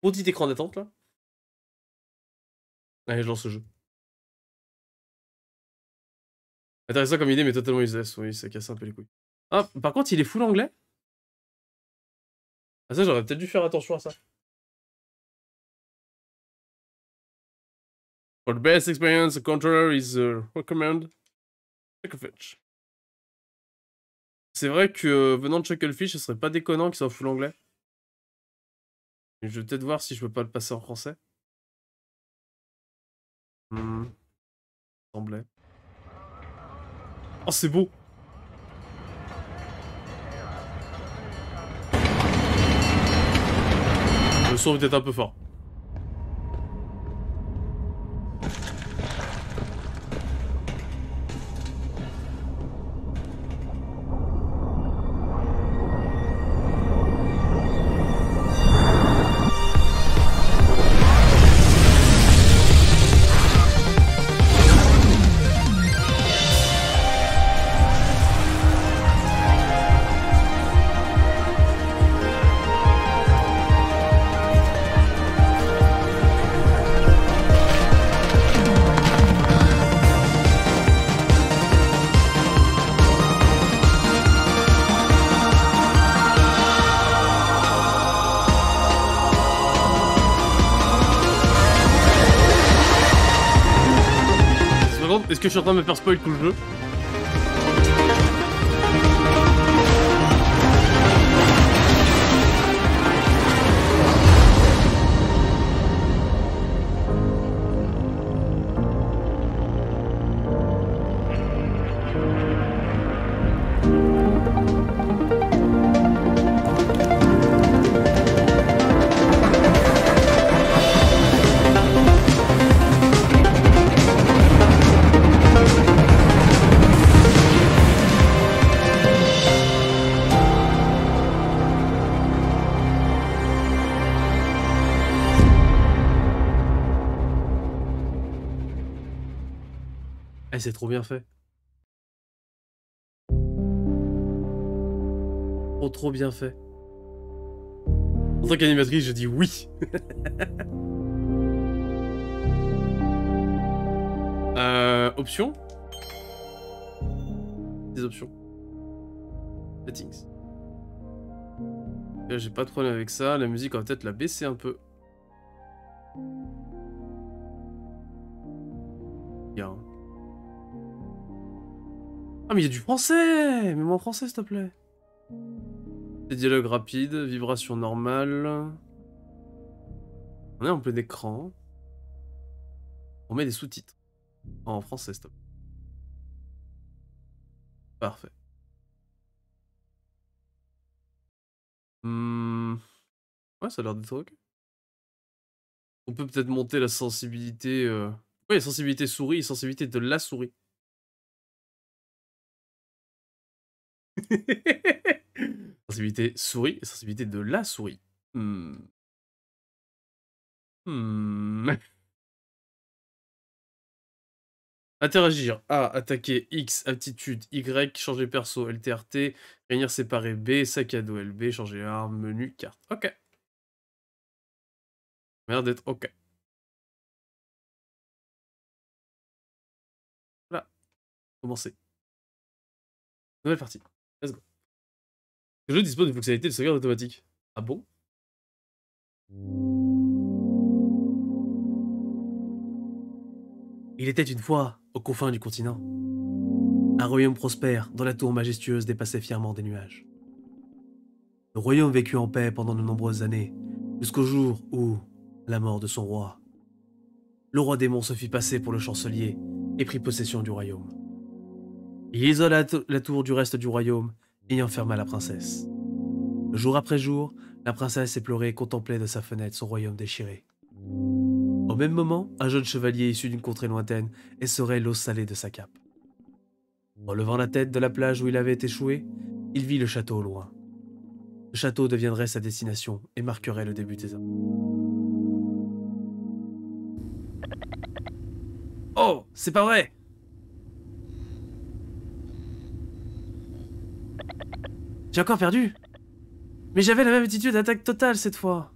Bon petit écran d'attente là. Allez, je lance le jeu. Intéressant comme idée, mais totalement useless. Oui, ça casse un peu les couilles. Ah, par contre, il est full anglais. Ah, ça, j'aurais peut-être dû faire attention à ça. For the best experience, the controller is recommend Chucklefish. C'est vrai que venant de Chucklefish, ce serait pas déconnant qu'il soit full anglais. Je vais peut-être voir si je peux pas le passer en français. Semblait. Oh, c'est beau! Le son est peut-être un peu fort. Est-ce que je suis en train de me faire spoil tout le jeu? C'est trop bien fait. Trop bien fait. En tant qu'animatrice, je dis oui. Options. Des options. Settings. Là, j'ai pas de problème avec ça. La musique, on va peut-être la baisser un peu. Bien. Ah mais il y a du français! Mets-moi en français s'il te plaît. Des dialogues rapides, vibration normale. On est en plein écran. On met des sous-titres. En français s'il te plaît. Parfait. Ouais, ça a l'air d'être ok. On peut peut-être monter la sensibilité... Oui, la sensibilité souris et sensibilité de la souris. Sensibilité souris et sensibilité de la souris. Interagir. A. Attaquer. X. Aptitude. Y. Changer perso. LTRT. Réunir séparer. B. Sac à dos. LB. Changer arme. Menu. Carte. Ok. Merde d'être ok. Voilà. Commencer. Nouvelle partie. Let's go. Le jeu dispose d'une fonctionnalité de sauvegarde automatique. Ah bon? Il était une fois, aux confins du continent, un royaume prospère dont la tour majestueuse dépassait fièrement des nuages. Le royaume vécut en paix pendant de nombreuses années, jusqu'au jour où, à la mort de son roi, le roi démon se fit passer pour le chancelier et prit possession du royaume. Il isola la tour du reste du royaume et y enferma la princesse. Jour après jour, la princesse éplorée contemplait de sa fenêtre son royaume déchiré. Au même moment, un jeune chevalier issu d'une contrée lointaine essorait l'eau salée de sa cape. En levant la tête de la plage où il avait échoué, il vit le château au loin. Le château deviendrait sa destination et marquerait le début des hommes. Oh, c'est pas vrai! J'ai encore perdu. Mais j'avais la même attitude d'attaque totale cette fois.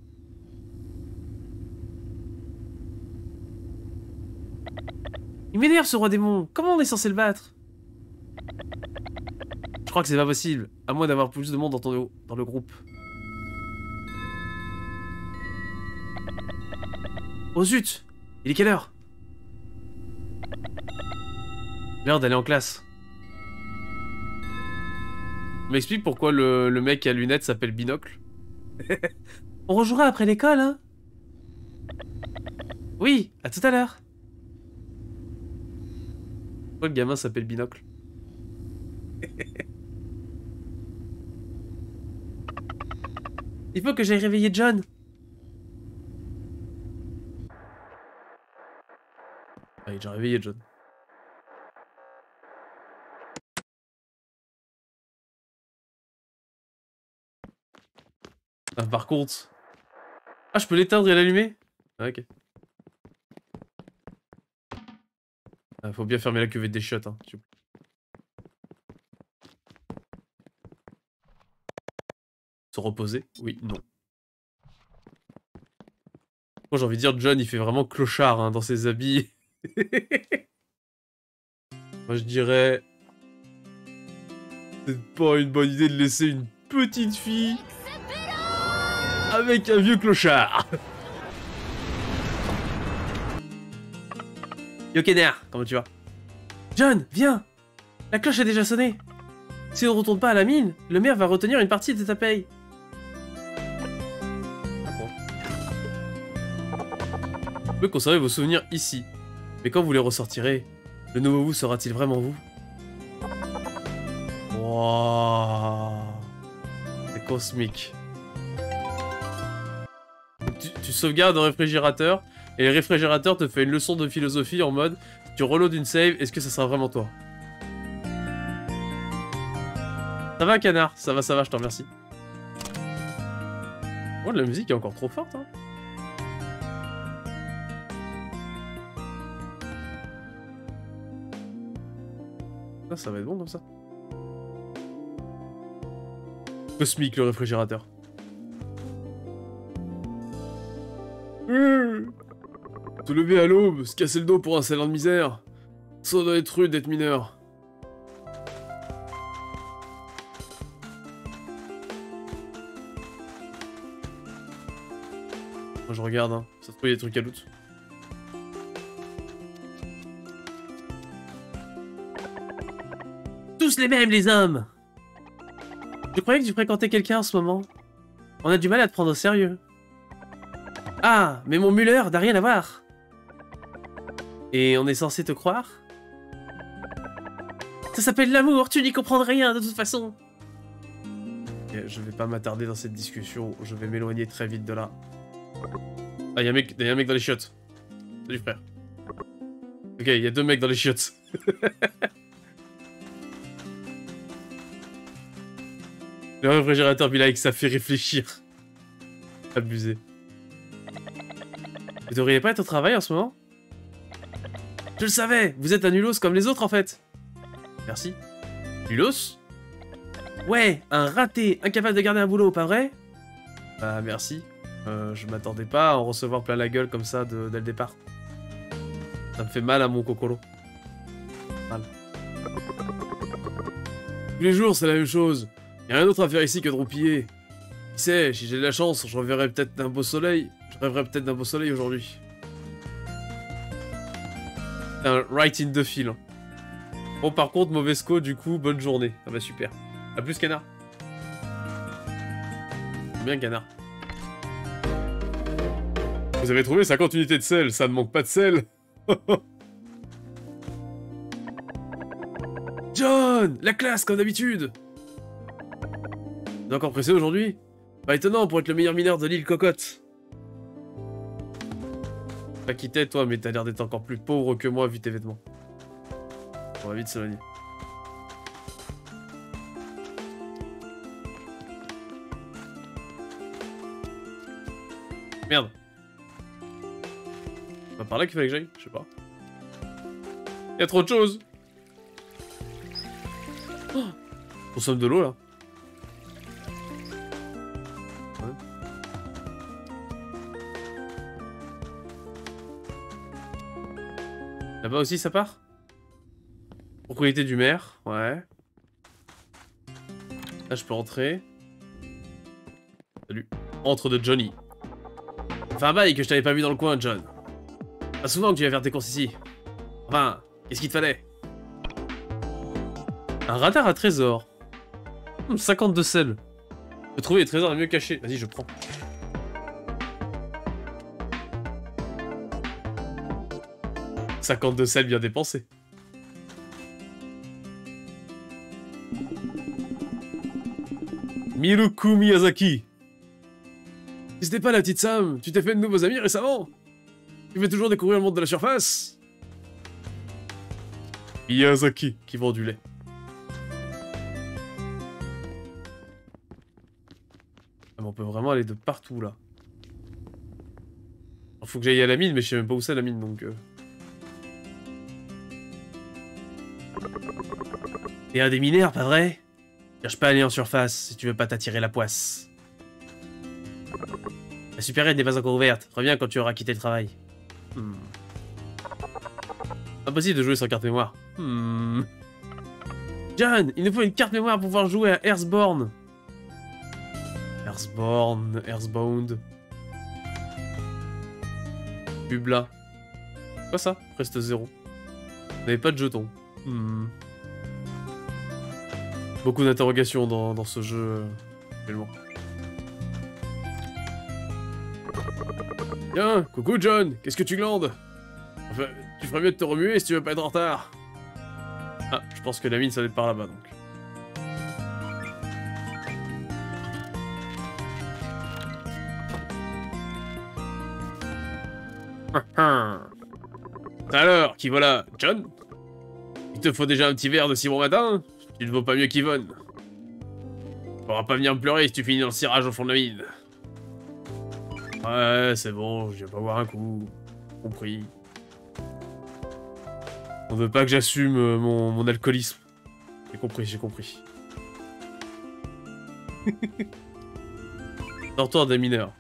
m'énerve ce roi démon. Comment on est censé le battre? Je crois que c'est pas possible, à moins d'avoir plus de monde dans le groupe. Oh zut! Il est quelle heure? L'heure d'aller en classe. On m'explique pourquoi le mec à lunettes s'appelle Binocle. On rejouera après l'école, hein? Oui, à tout à l'heure. Pourquoi le gamin s'appelle Binocle? Il faut que j'aille réveiller John. Ah, il est déjà réveillé, John. Ah, par contre... Ah, je peux l'éteindre et l'allumer? Ah, ok. Ah, faut bien fermer la cuvette des chiottes, hein. Se reposer? Oui, non. Moi, j'ai envie de dire, John, il fait vraiment clochard, hein, dans ses habits... Moi je dirais c'est pas une bonne idée de laisser une petite fille avec un vieux clochard. Yo Kenner, comment tu vas? John, viens. La cloche a déjà sonné. Si on ne retourne pas à la mine, le maire va retenir une partie de ta paye. Vous pouvez conserver vos souvenirs ici. Mais quand vous les ressortirez, le nouveau vous sera-t-il vraiment vous? Wouah, c'est cosmique. Tu sauvegardes un réfrigérateur, et le réfrigérateur te fait une leçon de philosophie en mode tu reload une save, est-ce que ça sera vraiment toi? Ça va, canard? Ça va, je te remercie. Oh, la musique est encore trop forte, hein. Ça va être bon comme ça. Cosmique le réfrigérateur. Se lever à l'aube, se casser le dos pour un salaire de misère. Ça doit être rude d'être mineur. Moi je regarde, hein. Ça se trouve il y a des trucs à loot. Tous les mêmes, les hommes. Je croyais que tu fréquentais quelqu'un en ce moment. On a du mal à te prendre au sérieux. Ah, mais mon Muller n'a rien à voir. Et on est censé te croire? Ça s'appelle l'amour, tu n'y comprends rien de toute façon. Okay, je vais pas m'attarder dans cette discussion, je vais m'éloigner très vite de là. Ah, y a un mec dans les chiottes. Salut frère. Ok, y a deux mecs dans les chiottes. Le réfrigérateur bilingue, ça fait réfléchir. Abusé. Vous devriez pas être au travail en ce moment? Je le savais, vous êtes un nulos comme les autres en fait. Merci. Nulos? Ouais, un raté, incapable de garder un boulot, pas vrai? Bah merci. Je m'attendais pas à en recevoir plein la gueule comme ça dès le départ. Ça me fait mal à mon cocolo. Mal. Tous les jours c'est la même chose. Y'a rien d'autre à faire ici que de roupiller. Qui sait, si j'ai de la chance, je rêverai peut-être d'un beau soleil. Je rêverai peut-être d'un beau soleil aujourd'hui. Un right in the field. Bon, par contre, mauvais sco, du coup, bonne journée. Ah bah super. A plus, canard. Bien, canard. Vous avez trouvé 50 unités de sel, ça ne manque pas de sel. John, la classe, comme d'habitude. Encore pressé aujourd'hui? Pas étonnant pour être le meilleur mineur de l'île Cocotte. Pas quitté toi, mais t'as l'air d'être encore plus pauvre que moi vu tes vêtements. On va vite s'éloigner. Merde. C'est pas par là qu'il fallait que j'aille? Je sais pas. Y'a trop de choses. Oh, on consomme de l'eau là. Là-bas aussi, ça part? Propriété du maire, ouais. Là, je peux entrer. Salut. Entre de Johnny. Fait un bail que je t'avais pas vu dans le coin, John. Pas souvent que tu vas faire tes courses ici. Enfin, qu'est-ce qu'il te fallait? Un radar à trésor. 52 sels. Je peux trouver des trésors les mieux cachés. Vas-y, je prends. « 52 sels bien dépensés. » Miruku Miyazaki. Si c'était pas la petite Sam, tu t'es fait de nouveaux amis récemment. Tu fais toujours découvrir le monde de la surface. Miyazaki qui vend du lait. Ah, mais on peut vraiment aller de partout là. Alors, faut que j'aille à la mine, mais je sais même pas où c'est la mine donc... T'es un des mineurs, pas vrai? Cherche pas à aller en surface si tu veux pas t'attirer la poisse. La supérette n'est pas encore ouverte. Reviens quand tu auras quitté le travail. Impossible de jouer sans carte mémoire. John, il nous faut une carte mémoire pour pouvoir jouer à Earthborn. Earthborn, Earthbound. Bubla. Quoi ça? Reste zéro. Vous n'avez pas de jetons. Beaucoup d'interrogations dans ce jeu, tellement. Tiens, coucou John, qu'est-ce que tu glandes? Enfin, tu ferais mieux de te remuer si tu veux pas être en retard. Ah, je pense que la mine, ça va être par là-bas, donc. Alors, qui voilà, John? Il te faut déjà un petit verre de si bon matin? Tu ne vaux pas mieux qu'Yvonne. Faudra pas venir me pleurer si tu finis dans le cirage au fond de la mine. Ouais, c'est bon, je vais pas boire un coup. Compris. On veut pas que j'assume mon alcoolisme. J'ai compris, j'ai compris. Dortoir des mineurs.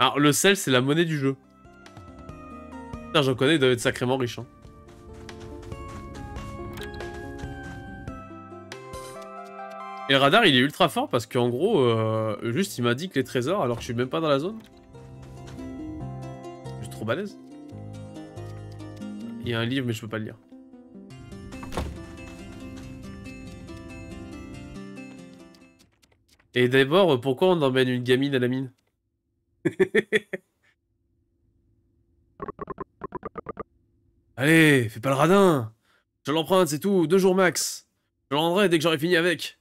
Alors, le sel, c'est la monnaie du jeu. Putain, j'en connais, ils doivent être sacrément riches. Hein. Et le radar, il est ultra fort parce qu'en gros, juste, il m'indique les trésors alors que je suis même pas dans la zone. Je suis trop balèze. Il y a un livre, mais je peux pas le lire. Et d'abord, pourquoi on emmène une gamine à la mine? Allez, fais pas le radin. Je l'emprunte, c'est tout, 2 jours max. Je le rendrai dès que j'aurai fini avec.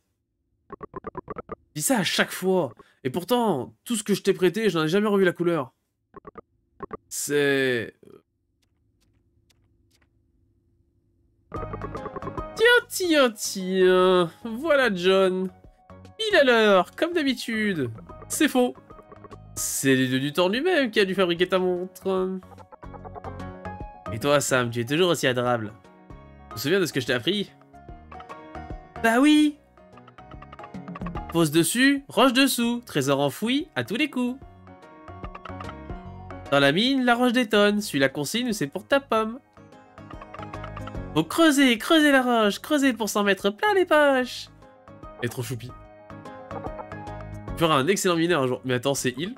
Je dis ça à chaque fois. Et pourtant, tout ce que je t'ai prêté, je n'en ai jamais revu la couleur. C'est... Tiens. Voilà John. Il a l'heure, comme d'habitude. C'est faux. C'est du temps lui-même qui a dû fabriquer ta montre. Et toi, Sam, tu es toujours aussi adorable. Tu te souviens de ce que je t'ai appris? Bah oui. Pose dessus, roche dessous, trésor enfoui, à tous les coups. Dans la mine, la roche détonne, suis la consigne, c'est pour ta pomme. Faut creuser la roche, creuser pour s'en mettre plein les poches. Et trop choupi. Tu feras un excellent mineur un jour. Mais attends, c'est il?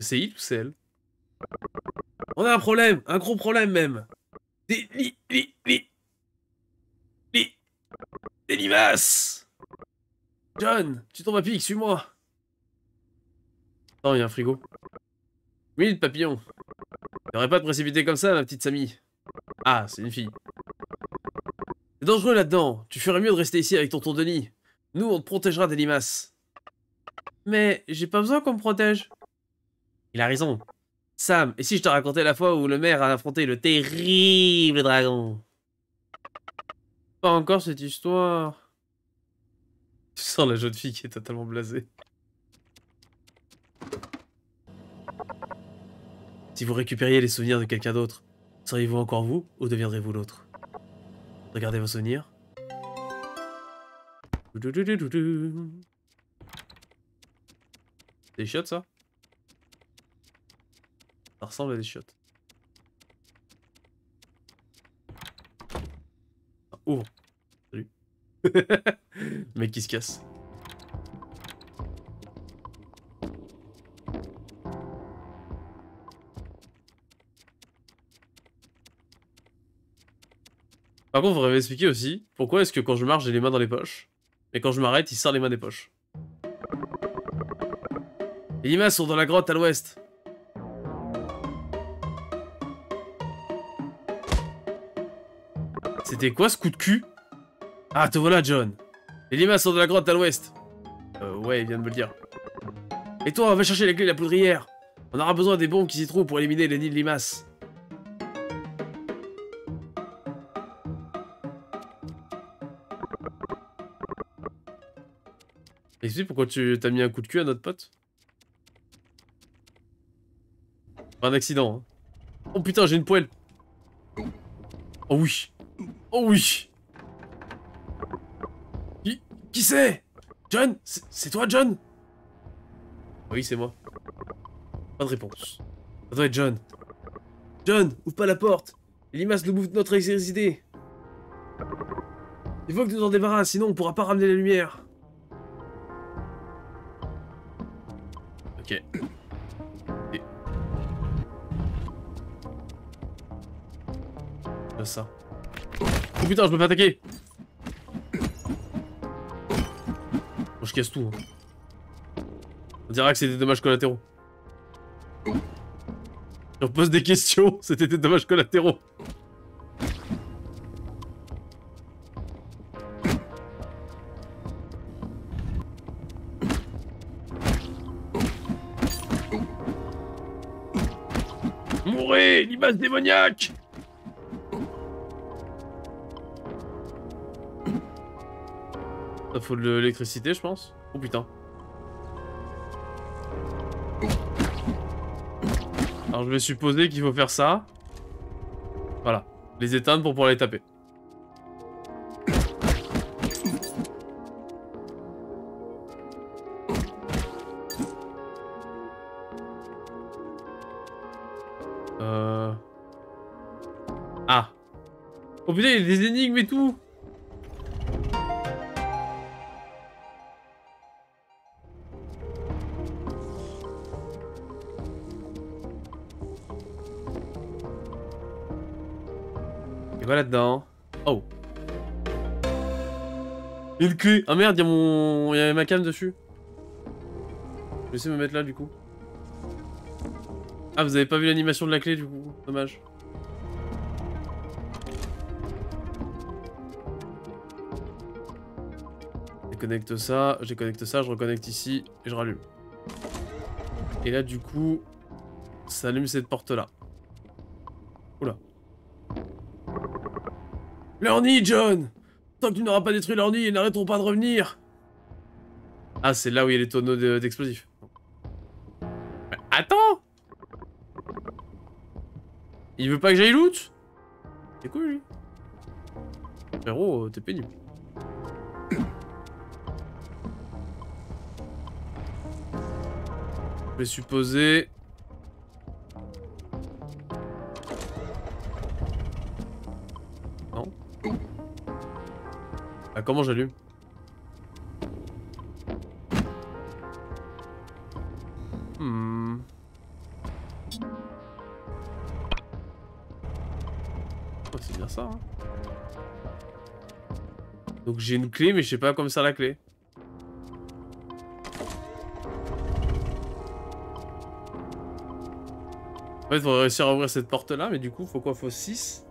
C'est il ou c'est elle? On a un problème, un gros problème même. Des limaces. John, tu tombes à pic, suis-moi. Attends, il y a un frigo. Oui, le papillon. T'aurais pas de précipiter comme ça, ma petite Sammy. Ah, c'est une fille. C'est dangereux là-dedans. Tu ferais mieux de rester ici avec ton tonton Denis. Nous, on te protégera des limaces. Mais j'ai pas besoin qu'on me protège. Il a raison. Sam, et si je te racontais la fois où le maire a affronté le terrible dragon? Pas encore cette histoire. Tu sens la jeune fille qui est totalement blasée. Si vous récupériez les souvenirs de quelqu'un d'autre, seriez-vous encore vous ou deviendrez-vous l'autre? Regardez vos souvenirs. C'est des chiottes, ça? Ça ressemble à des chiottes. Ah, ouvre. Salut. Mec qui se casse. Par contre, faudrait m'expliquer aussi pourquoi est-ce que quand je marche j'ai les mains dans les poches, mais quand je m'arrête il sort les mains des poches. Les limaces sont dans la grotte à l'ouest. C'était quoi ce coup de cul? Ah te voilà John. Les limaces sont dans la grotte à l'ouest. Ouais il vient de me le dire. Et toi on va chercher les clés de la poudrière. On aura besoin des bombes qui s'y trouvent pour éliminer les nids de limaces. Explique pourquoi tu t'as mis un coup de cul à notre pote. Pas un accident. Hein. Oh putain, j'ai une poêle. Oh oui. Oh oui. Qui c'est? John? C'est toi, John? Oui, c'est moi. Pas de réponse. Ça doit être John. John, ouvre pas la porte. Les limaces nous bouffent notre électricité. Il faut que tu nous en débarrasses, sinon on pourra pas ramener la lumière. Ok. Et... là, ça. Oh putain, je me fais attaquer. Bon, je casse tout. Hein. On dirait que c'est des dommages collatéraux. Je pose des questions, c'était des dommages collatéraux. Limace démoniaque! Ça faut de l'électricité, je pense. Oh putain. Alors je vais supposer qu'il faut faire ça. Voilà. Les éteindre pour pouvoir les taper. Oh putain, il y a des énigmes et tout. Et voilà dedans. Oh. Une clé. Ah merde, il y avait ma cam dessus. Je vais essayer de me mettre là du coup. Ah, vous avez pas vu l'animation de la clé du coup. Dommage. Je déconnecte ça, je reconnecte ici et je rallume. Et là du coup, ça allume cette porte là. Oula. L'ornie John! Tant que tu n'auras pas détruit l'ornie, ils n'arrêteront pas de revenir! Ah c'est là où il y a les tonneaux d'explosifs. Attends! Il veut pas que j'aille loot? C'est cool lui. Frérot, t'es pénible. Je vais supposer... Non. Ah comment j'allume? Oh, c'est bien ça hein. Donc j'ai une clé mais je sais pas comment sert la clé. En fait, faut réussir à ouvrir cette porte-là, mais du coup, faut quoi? Faut 6.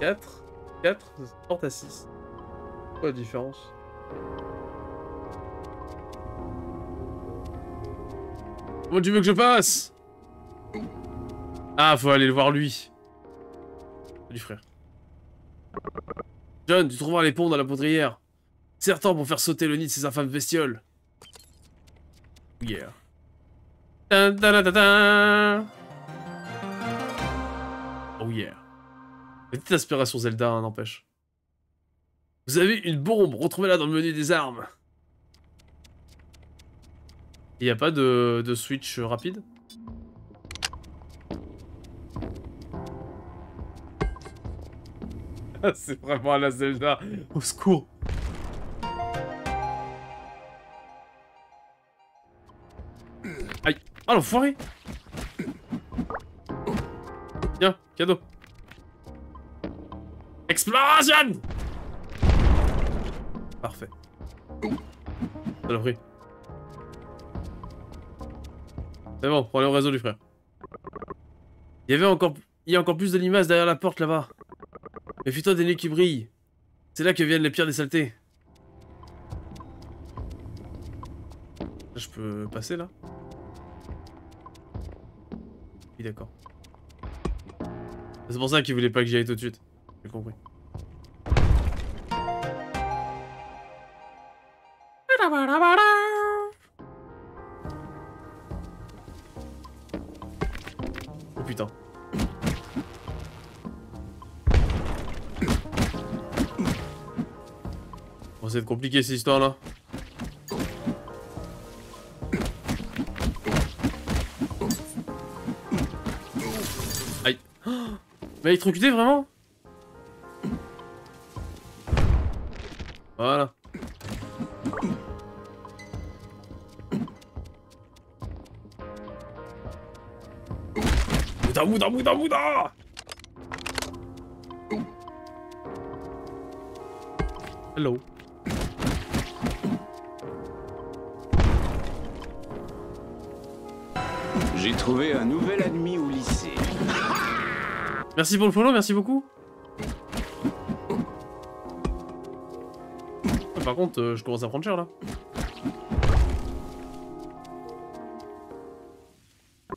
4. 4. Porte à 6. Quoi la différence? Comment tu veux que je passe? Ah, faut aller le voir lui. Salut, frère. John, tu trouveras les ponts dans la poudrière. Certains vont faire sauter le nid de ces infâmes bestioles. Yeah. Oh yeah. Petite aspiration Zelda, n'empêche. Vous avez une bombe, retrouvez-la dans le menu des armes. Il n'y a pas de switch rapide? C'est vraiment à la Zelda. Au secours. Aïe. Ah l'enfoiré. Tiens, cadeau. Exploration. Parfait. Saloperie. C'est bon, prends le réseau du frère. Il y a encore plus de limaces derrière la porte là-bas. Méfie-toi des nuits qui brillent. C'est là que viennent les pires des saletés. Je peux passer là? Oui d'accord. C'est pour ça qu'il voulait pas que j'y aille tout de suite. J'ai compris. Oh putain. Ça va être compliqué cette histoire là. Aïe. Oh, mais électrocuté vraiment? Voilà. Mouda mouda mouda mouda. Hello. J'ai trouvé un nouvel ami au lycée. Merci pour le follow, merci beaucoup. Par contre, je commence à prendre cher là.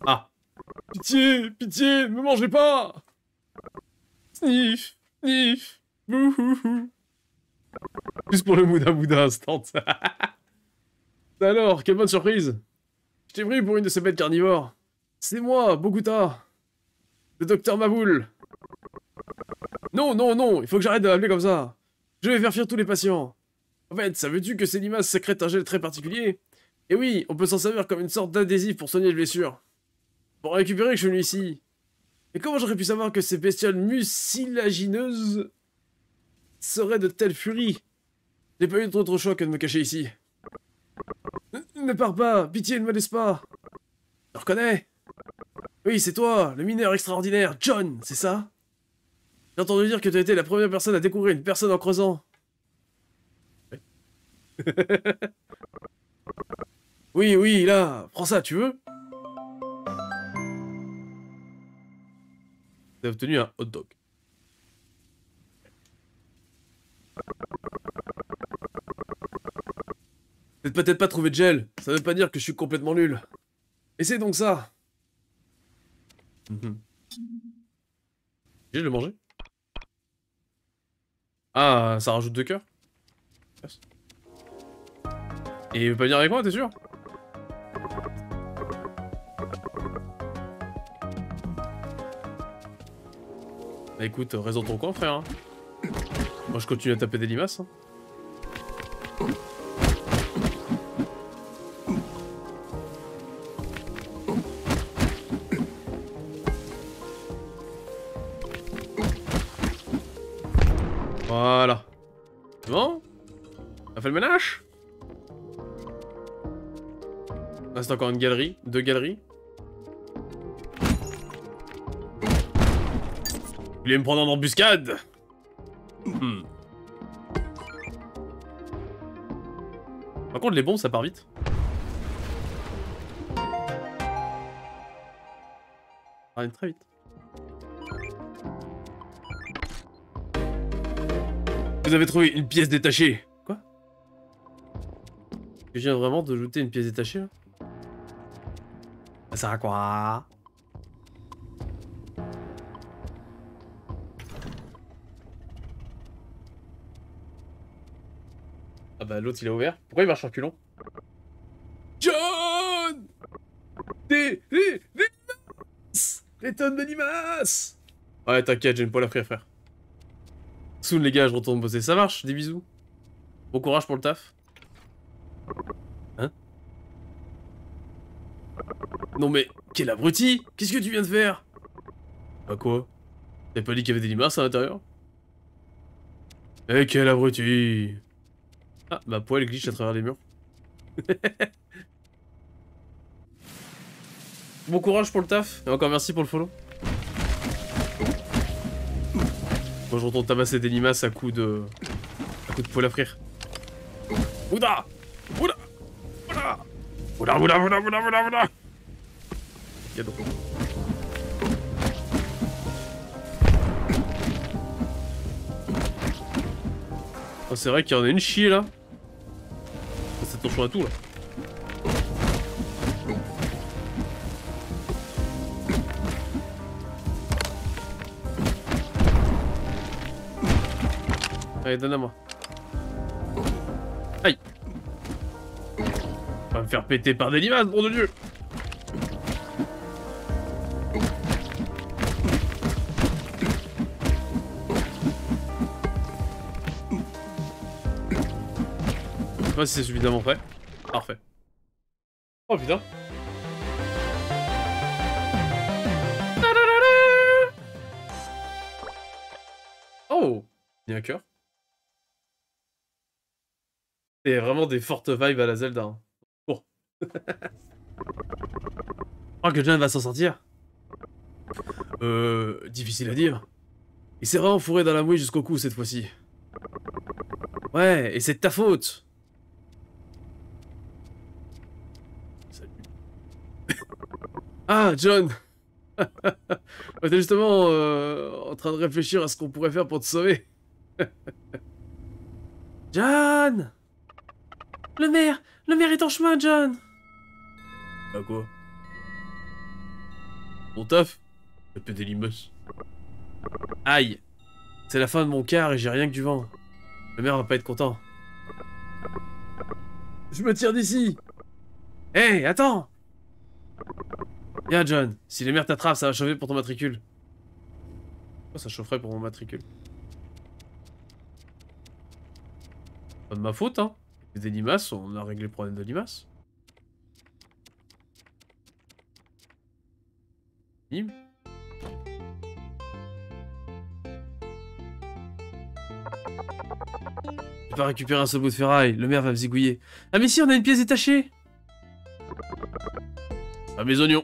Ah. Pitié, pitié, ne me mangez pas. Sniff, sniff, bouhouhou. Juste pour le mouda mouda instant. Alors, quelle bonne surprise. Je t'ai pris pour une de ces bêtes carnivores. C'est moi, Boguta. Le docteur Maboule. Non, non, non, il faut que j'arrête de l'appeler comme ça. Je vais faire fuir tous les patients. En fait, savais-tu que ces limaces sécrètent un gel très particulier? Et oui, on peut s'en servir comme une sorte d'adhésif pour soigner les blessures. Pour récupérer que je suis venu ici. Mais comment j'aurais pu savoir que ces bestioles mucilagineuses seraient de telles furies? J'ai pas eu d'autre choix que de me cacher ici. Ne pars pas, pitié, ne me laisse pas. Je reconnais. Oui, c'est toi, le mineur extraordinaire, John, c'est ça? J'ai entendu dire que tu as été la première personne à découvrir une personne en creusant. Ouais. Oui, oui, là, prends ça, tu veux? T'as obtenu un hot dog. J'ai peut-être pas trouvé de gel, ça veut pas dire que je suis complètement nul. Essaye donc ça. J'ai le manger. Ah, ça rajoute 2 cœurs. Yes. Et il veut pas venir avec moi, t'es sûr? Bah écoute, raison ton coin, frère. Hein. Moi je continue à taper des limaces. Hein. Voilà. C'est bon? On fait le ménage? Là c'est encore une galerie, 2 galeries. Il voulait me prendre en embuscade. Par contre les bombes ça part vite. Ça arrive très vite. Vous avez trouvé une pièce détachée. Quoi? Je viens vraiment de looter une pièce détachée là. Ça sert à quoi? Ah bah l'autre il a ouvert. Pourquoi il marche en reculant? John! Des limaces! Les tonnes de limaces! Ouais t'inquiète, j'ai une poêle à frire frère. Soon les gars, je retourne bosser. Ça marche, des bisous. Bon courage pour le taf. Hein? Non mais, quel abruti! Qu'est-ce que tu viens de faire? Bah quoi? T'as pas dit qu'il y avait des limaces à l'intérieur? Eh quel abruti! Ah, ma poêle glitch à travers les murs. Bon courage pour le taf, et encore merci pour le follow. Moi je retourne tabasser des limaces à coups de... poêle à frire. Ouda! Ouda! Ouda! Ouda! Ouda! Ouda! Ouda! Ouda! Gâteau. Oh, c'est vrai qu'il y en a une chier là. Ça touche à tout là. Allez, donne à moi. Aïe. On va me faire péter par des limaces, bon de Dieu. Je sais pas si c'est suffisamment prêt. Parfait. Oh putain. Oh, il y a un cœur. C'est vraiment des fortes vibes à la Zelda. Hein. Oh. Je crois que John va s'en sortir. Difficile à dire. Il s'est vraiment fourré dans la mouille jusqu'au cou cette fois-ci. Ouais, et c'est de ta faute. Salut. Ah, John. T'es justement en train de réfléchir à ce qu'on pourrait faire pour te sauver. John. Le maire est en chemin, John. Bah quoi? Mon taf? J'ai pété l'imos. Aïe. C'est la fin de mon quart et j'ai rien que du vent. Le maire va pas être content. Je me tire d'ici. Hé, hey, attends. Viens, John. Si le maire t'attrape, ça va chauffer pour ton matricule. Pourquoi ça chaufferait pour mon matricule? Pas de ma faute, hein. Des limaces, on a réglé le problème de limaces. Nîmes. J'ai pas récupéré un seul bout de ferraille, le maire va me zigouiller. Ah mais si, on a une pièce détachée. Ah mes oignons.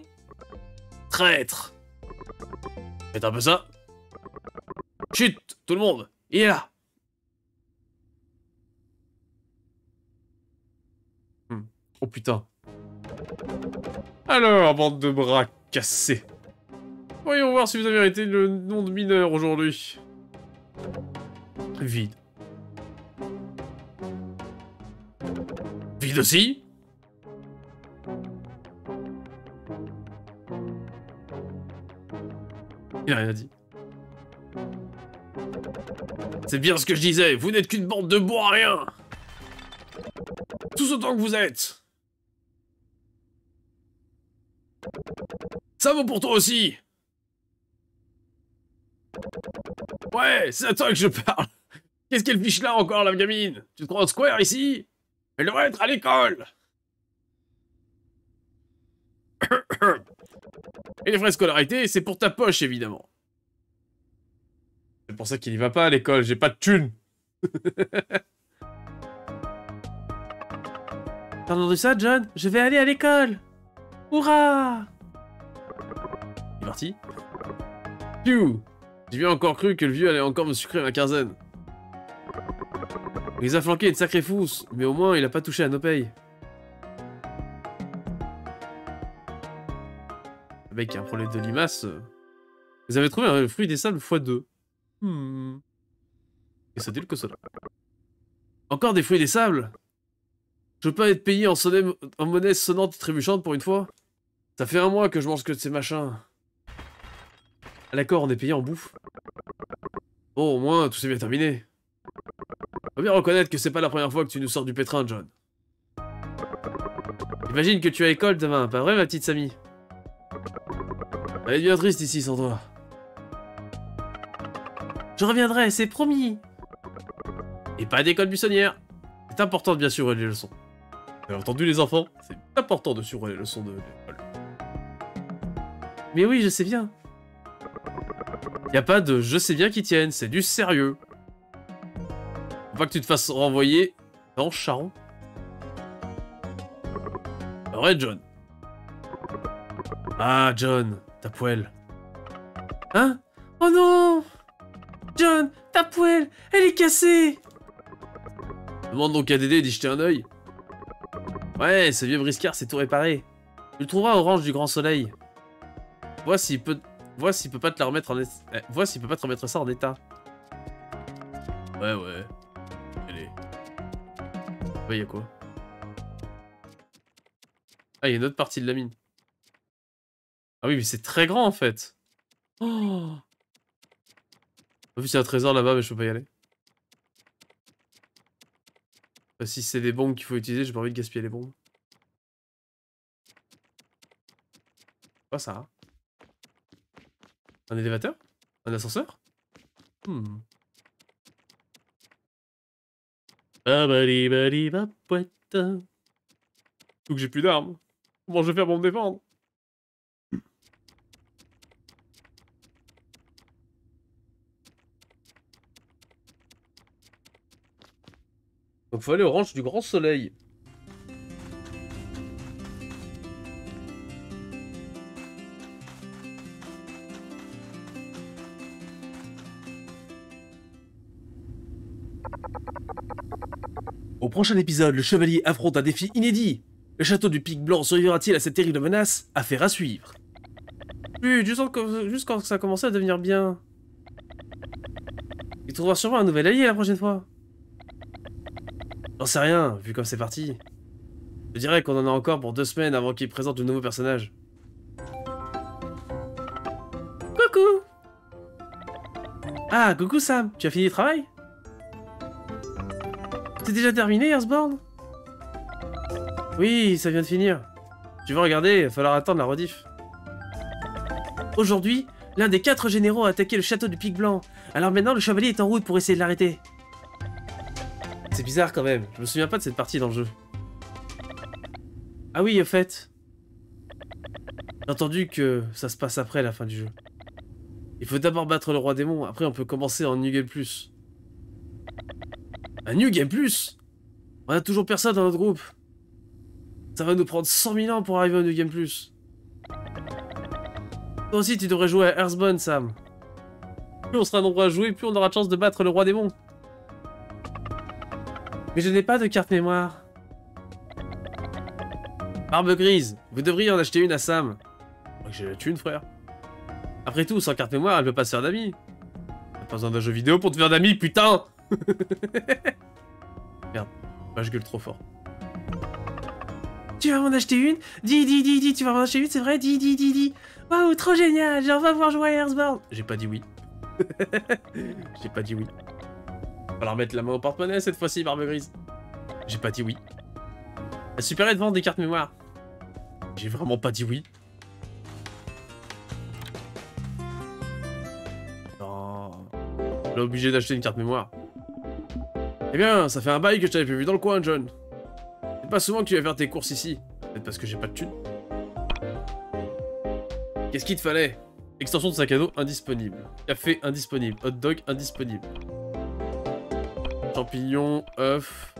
Traître. Faites un peu ça. Chut, tout le monde, il est là. Oh putain. Alors, bande de bras cassés. Voyons voir si vous avez hérité le nom de mineur aujourd'hui. Vide. Vide aussi. Il n'a rien dit. C'est bien ce que je disais, vous n'êtes qu'une bande de bois à rien. Tous autant que vous êtes. Ça vaut pour toi aussi. Ouais, c'est à toi que je parle. Qu'est-ce qu'elle fiche là encore, la gamine? Tu te crois en square ici? Elle devrait être à l'école. Et les frais de scolarité, c'est pour ta poche, évidemment. C'est pour ça qu'il n'y va pas à l'école, j'ai pas de thunes. T'as entendu ça, John? Je vais aller à l'école. Hurrah! Il est parti. Piu! J'ai bien encore cru que le vieux allait encore me sucrer ma quinzaine. Il les a flanqués une sacrée fousse, mais au moins il a pas touché à nos payes. Le mec a un problème de limace. Vous avez trouvé un fruit des sables x2. Et ça dit que cela. Encore des fruits des sables? Je veux pas être payé en monnaie sonnante et trébuchante pour une fois. Ça fait un mois que je mange que de ces machins. À l'accord, on est payé en bouffe. Bon, au moins, tout s'est bien terminé. Faut bien reconnaître que c'est pas la première fois que tu nous sors du pétrin, John. J'imagine que tu as école demain, pas vrai, ma petite Sammy? Elle est bien triste ici sans toi. Je reviendrai, c'est promis. Et pas d'école buissonnière. C'est important de bien suivre les leçons. Vous avez entendu les enfants? C'est important de suivre les leçons de l'école. Mais oui, je sais bien. Y a pas de je sais bien qui tienne, c'est du sérieux. Faut pas que tu te fasses renvoyer dans Charon. Ouais, John. Ah, John, ta poêle. Hein? Oh non! John, ta poêle, elle est cassée! Demande donc à Dédé d'y jeter un œil. Ouais, ce vieux briscard s'est tout réparé. Tu le trouveras orange du grand soleil. Vois s'il peut... pas te la remettre en... Vois s'il peut pas te remettre ça en état. Ouais, ouais. Allez. Ouais, y'a quoi? Ah, y'a une autre partie de la mine. Ah oui, mais c'est très grand en fait. Oh! En plus, il y a un trésor là-bas, mais je peux pas y aller. Enfin, si c'est des bombes qu'il faut utiliser, j'ai pas envie de gaspiller les bombes. Quoi ça hein? Un élévateur? Un ascenseur? Surtout que j'ai plus d'armes. Comment je vais faire pour me défendre? Donc faut aller au ranch du grand soleil. Au prochain épisode, le chevalier affronte un défi inédit. Le château du Pic Blanc survivra-t-il à cette terrible menace? Affaire à suivre. Juste quand ça a commencé à devenir bien. Il trouvera sûrement un nouvel allié la prochaine fois. J'en sais rien, vu comme c'est parti. Je dirais qu'on en a encore pour 2 semaines avant qu'il présente le nouveau personnage. Coucou! Ah, coucou Sam, tu as fini le travail? C'est déjà terminé, Earthborn? Oui, ça vient de finir. Tu vas regarder, il va falloir attendre la rediff. Aujourd'hui, l'un des 4 généraux a attaqué le château du Pic Blanc. Alors maintenant, le chevalier est en route pour essayer de l'arrêter. C'est bizarre quand même, je me souviens pas de cette partie dans le jeu. Ah oui, au fait. J'ai entendu que ça se passe après la fin du jeu. Il faut d'abord battre le roi démon, après on peut commencer en New Game Plus. Un New Game Plus? On a toujours personne dans notre groupe. Ça va nous prendre 100 000 ans pour arriver au New Game Plus. Toi aussi tu devrais jouer à Earthbound, Sam. Plus on sera nombreux à jouer, plus on aura de chance de battre le roi démon. Mais je n'ai pas de carte mémoire. Barbe grise, vous devriez en acheter une à Sam. J'ai la thune, frère. Après tout, sans carte mémoire, elle peut pas se faire d'amis. T'as pas besoin d'un jeu vidéo pour te faire d'amis, putain. Merde, bah, je gueule trop fort. Tu vas m'en acheter une? Dis, tu vas m'en acheter une, c'est vrai? Dis. Waouh, trop génial, j'ai enfin voir jouer à Earthborn. J'ai pas dit oui. J'ai pas dit oui. Va falloir mettre la main au porte-monnaie cette fois-ci, Barbe Grise. J'ai pas dit oui. La supérette vend des cartes mémoire. J'ai vraiment pas dit oui. Non. J'ai obligé d'acheter une carte mémoire. Eh bien, ça fait un bail que je t'avais plus vu dans le coin, John. C'est pas souvent que tu vas faire tes courses ici. Peut-être parce que j'ai pas de thune. Qu'est-ce qu'il te fallait? Extension de sac à dos indisponible. Café indisponible. Hot dog indisponible. Champignons, œufs,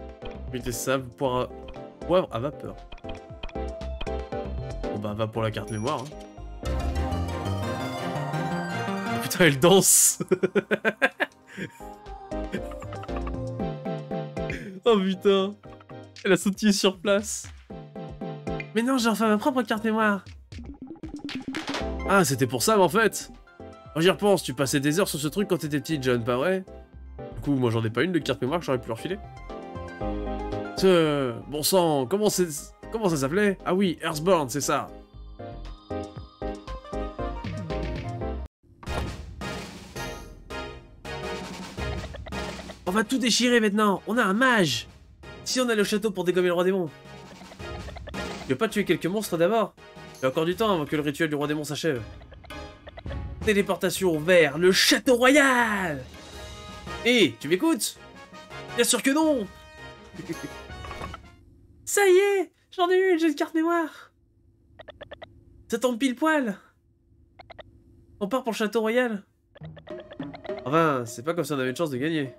huile de sable, poivre à vapeur. Bon bah va pour la carte mémoire. Hein. Oh, putain elle danse. Oh putain. Elle a sauté sur place. Mais non j'ai enfin ma propre carte mémoire. Ah c'était pour ça mais en fait. Quand j'y repense, tu passais des heures sur ce truc quand t'étais petit, John, pas vrai? Moi j'en ai pas une de carte mémoire que j'aurais pu leur filer. Bon sang, comment ça s'appelait? Ah oui, Earthborn, c'est ça. On va tout déchirer maintenant, on a un mage. Si on allait au château pour dégommer le roi démon. Tu veux pas tuer quelques monstres d'abord? Il y a encore du temps avant que le rituel du roi démon s'achève. Téléportation vers le château royal. Hé, tu m'écoutes? Bien sûr que non. Ça y est, j'en ai une, j'ai une carte mémoire. Ça tombe pile poil. On part pour le château royal. Enfin, c'est pas comme si on avait une chance de gagner.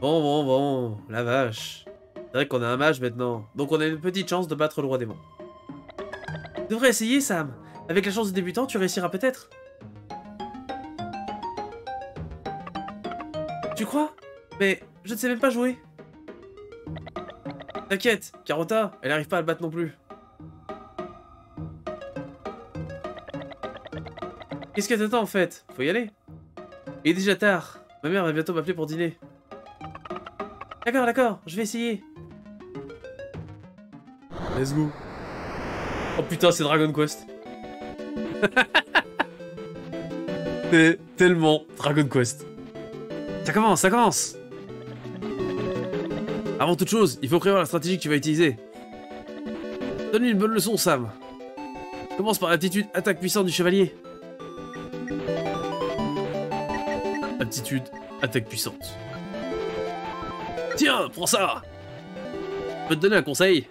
Bon, la vache. C'est vrai qu'on a un mage maintenant. Donc on a une petite chance de battre le roi des vents. Tu devrais essayer, Sam. Avec la chance de débutant, tu réussiras peut-être. Tu crois? Mais je ne sais même pas jouer. T'inquiète, Carota, elle n'arrive pas à le battre non plus. Qu'est-ce qu'elle t'attend en fait? Faut y aller. Il est déjà tard. Ma mère va bientôt m'appeler pour dîner. D'accord, je vais essayer. Let's go. Oh putain, c'est Dragon Quest. C'est tellement Dragon Quest. Ça commence. Avant toute chose, il faut prévoir la stratégie que tu vas utiliser. Donne-lui une bonne leçon, Sam. Commence par l'aptitude attaque puissante du chevalier. Aptitude attaque puissante. Tiens, prends ça! Je peux te donner un conseil.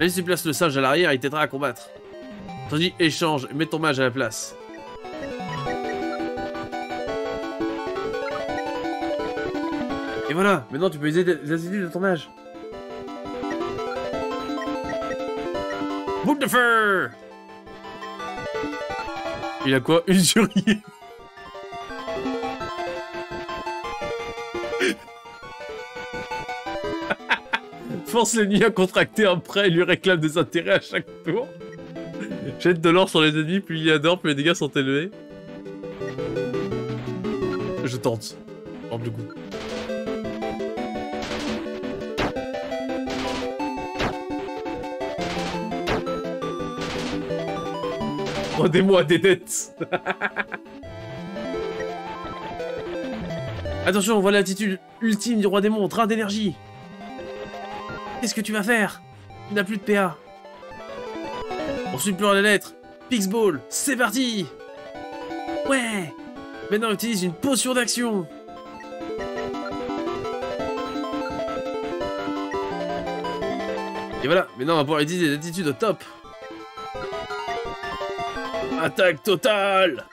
Même si tu places le singe à l'arrière, il t'aidera à combattre. Tandis, échange et mets ton mage à la place. Et voilà, maintenant tu peux utiliser les attitudes de ton mage. Boule de feu! Il a quoi? Une jury? Force l'ennemi à contracter un prêt et lui réclame des intérêts à chaque tour. Jette de l'or sur les ennemis, puis il adore, puis les dégâts sont élevés. Je tente. Tente le coup. Rendez-moi des dettes. Attention, voilà l'attitude ultime du roi des mondes, train d'énergie. Qu'est-ce que tu vas faire? Tu n'as plus de PA. On suit plus les lettres. Pixball, c'est parti. Ouais. Maintenant, utilise une potion d'action. Et voilà, maintenant on va pouvoir utiliser des attitudes au top. Attaque totale.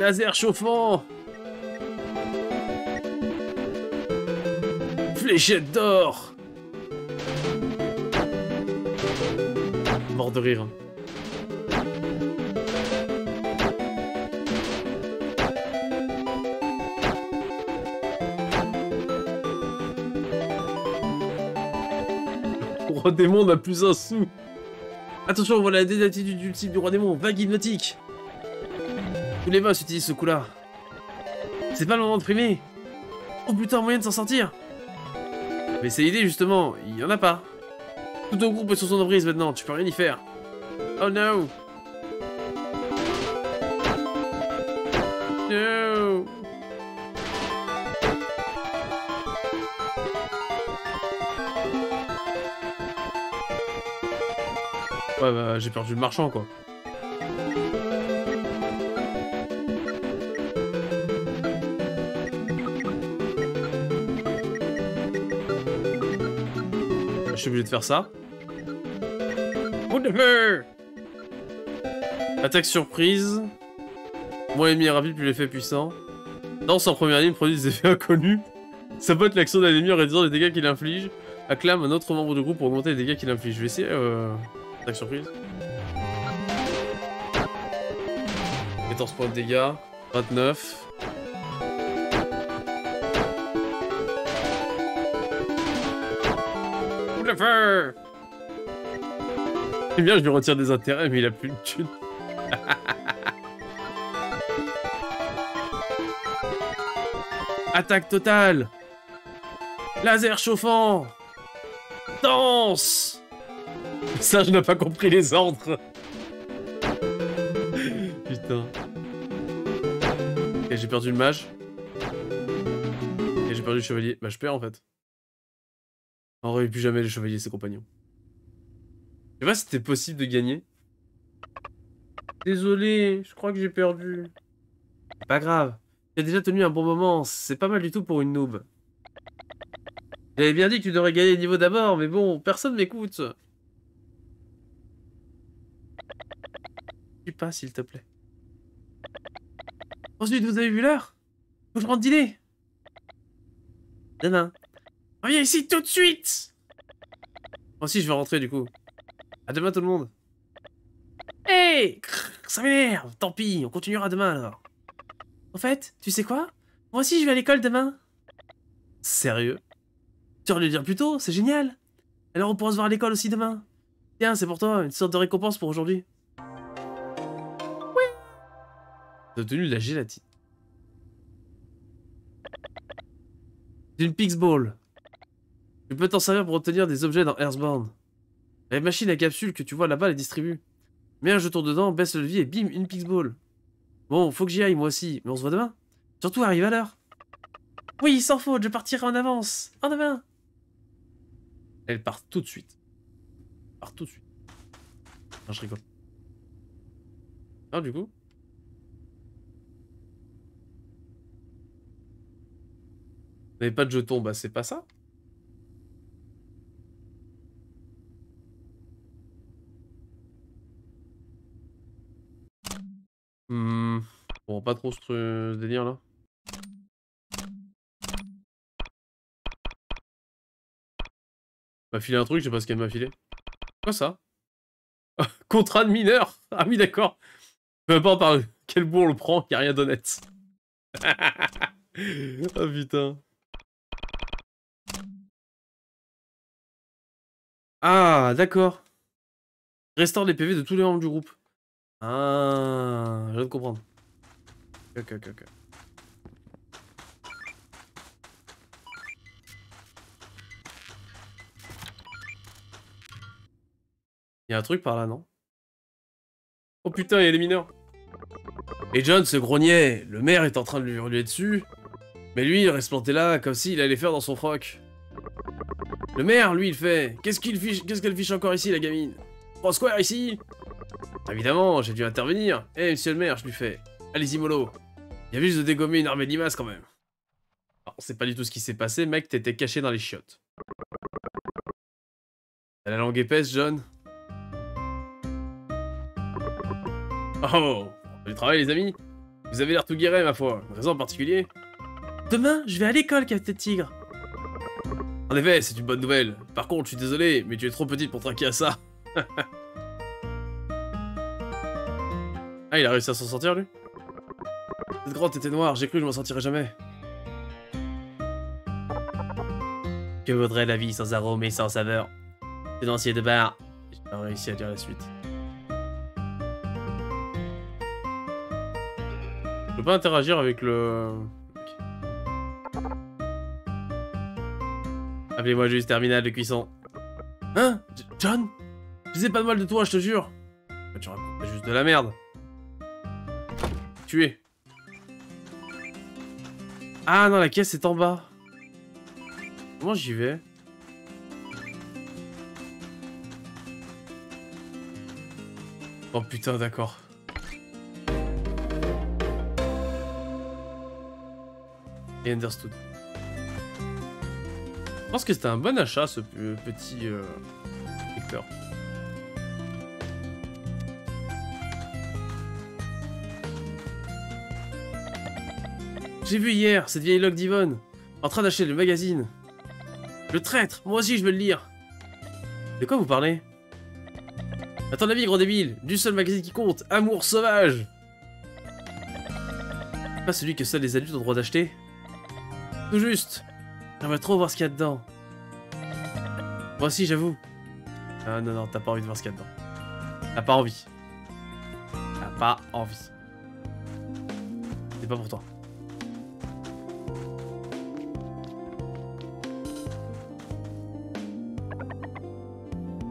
Laser chauffant. Fléchette d'or. Mort de rire. Le roi démon n'a plus un sou. Attention, voilà des attitudes ultimes du roi démon. Vague hypnotique. Tous les boss utilisent ce coup-là. C'est pas le moment de primer. Oh putain, moyen de s'en sortir. Mais c'est l'idée justement, il y en a pas. Tout ton groupe est sous son emprise maintenant, tu peux rien y faire. Oh no. No. Ouais bah j'ai perdu le marchand quoi. Je suis obligé de faire ça. Attaque surprise. Moins ennemi rapide, plus l'effet puissant. Danse en première ligne, produit des effets inconnus. Sabote l'action d'un ennemi en réduisant les dégâts qu'il inflige. Acclame un autre membre du groupe pour augmenter les dégâts qu'il inflige. Je vais essayer. Attaque surprise. 14 points de dégâts. 29. Eh bien, je lui retire des intérêts, mais il a plus de thune. Attaque totale. Laser chauffant. Danse. Ça, je n'ai pas compris les ordres. Putain. Et j'ai perdu le mage. Et j'ai perdu le chevalier. Bah, je perds en fait. On n'aurait plus jamais le chevalier et ses compagnons. Je sais pas si c'était possible de gagner. Désolé, je crois que j'ai perdu. Pas grave, j'ai déjà tenu un bon moment, c'est pas mal du tout pour une noob. J'avais bien dit que tu devrais gagner le niveau d'abord, mais bon, personne m'écoute. Dis pas, s'il te plaît. Ensuite, vous avez vu l'heure? Faut que je rentre dîner. Nanan. Reviens ici tout de suite. Moi aussi, je vais rentrer du coup. À demain tout le monde. Hey, ça m'énerve. Tant pis, on continuera demain alors. En fait, tu sais quoi? Moi aussi, je vais à l'école demain. Sérieux? Tu aurais dû le dire plus tôt, c'est génial. Alors on pourra se voir à l'école aussi demain. Tiens, c'est pour toi, une sorte de récompense pour aujourd'hui. Oui. T'as obtenu de la gélatine. D'une Pix Ball. Tu peux t'en servir pour obtenir des objets dans Earthborn. La machine à capsule que tu vois là-bas les distribue. Mets un jeton dedans, baisse le levier et bim, une Pix Ball. Bon, faut que j'y aille moi aussi, mais on se voit demain. Surtout arrive à l'heure. Oui, sans faute, je partirai en avance. En demain. Elle part tout de suite. Part tout de suite. Non, je rigole. Alors du coup... Vous n'avez pas de jetons, bah c'est pas ça. Bon, pas trop ce délire là. Elle m'a filé un truc, je sais pas ce qu'elle m'a filé. Quoi ça? Contrat de mineur. Ah oui, d'accord. Peu importe par quel bout on le prend, y a rien d'honnête. Oh putain. Ah, d'accord. Restaure les PV de tous les membres du groupe. Ah, je viens de comprendre. Ok, ok, ok. Y'a un truc par là, non? Oh putain, il y a les mineurs. Et John se grognait. Le maire est en train de lui hurler dessus. Mais lui, il reste planté là, comme s'il allait faire dans son froc. Le maire, lui, il fait... Qu'est-ce qu'elle fiche encore ici, la gamine? Prends Square ici. Évidemment, j'ai dû intervenir. Eh, hey, monsieur le maire, je lui fais. Allez-y, mollo. Il y a juste de dégommer une armée de limaces, quand même. Alors, on sait pas du tout ce qui s'est passé, mec. T'étais caché dans les chiottes. T'as la langue épaisse, John. Oh, du travail, les amis. Vous avez l'air tout guéret, ma foi. Une raison en particulier? Demain, je vais à l'école, Capitaine Tigre. En effet, c'est une bonne nouvelle. Par contre, je suis désolé, mais tu es trop petite pour trinquer à ça. Ah, il a réussi à s'en sortir, lui? Cette grotte était noire, j'ai cru que je m'en sortirais jamais. Que vaudrait la vie sans arôme et sans saveur? Tenancier de bar. J'ai pas réussi à dire la suite. Je peux pas interagir avec le... Okay. Appelez-moi juste terminal de cuisson. Hein? John? Je faisais pas de mal de toi, je te jure. Bah, tu racontes juste de la merde. Tuer. Ah non, la caisse est en bas. Comment j'y vais? Oh putain, d'accord. Et understood. Je pense que c'était un bon achat ce petit lecteur. J'ai vu hier cette vieille log d'Yvonne en train d'acheter le magazine. Le traître, moi aussi je veux le lire. De quoi vous parlez? À ton avis, gros débile, du seul magazine qui compte, Amour Sauvage. Pas celui que seuls les adultes ont le droit d'acheter? Tout juste. J'aimerais trop voir ce qu'il y a dedans. Moi aussi, j'avoue. Ah non, non, t'as pas envie de voir ce qu'il y a dedans. T'as pas envie. T'as pas envie. C'est pas pour toi.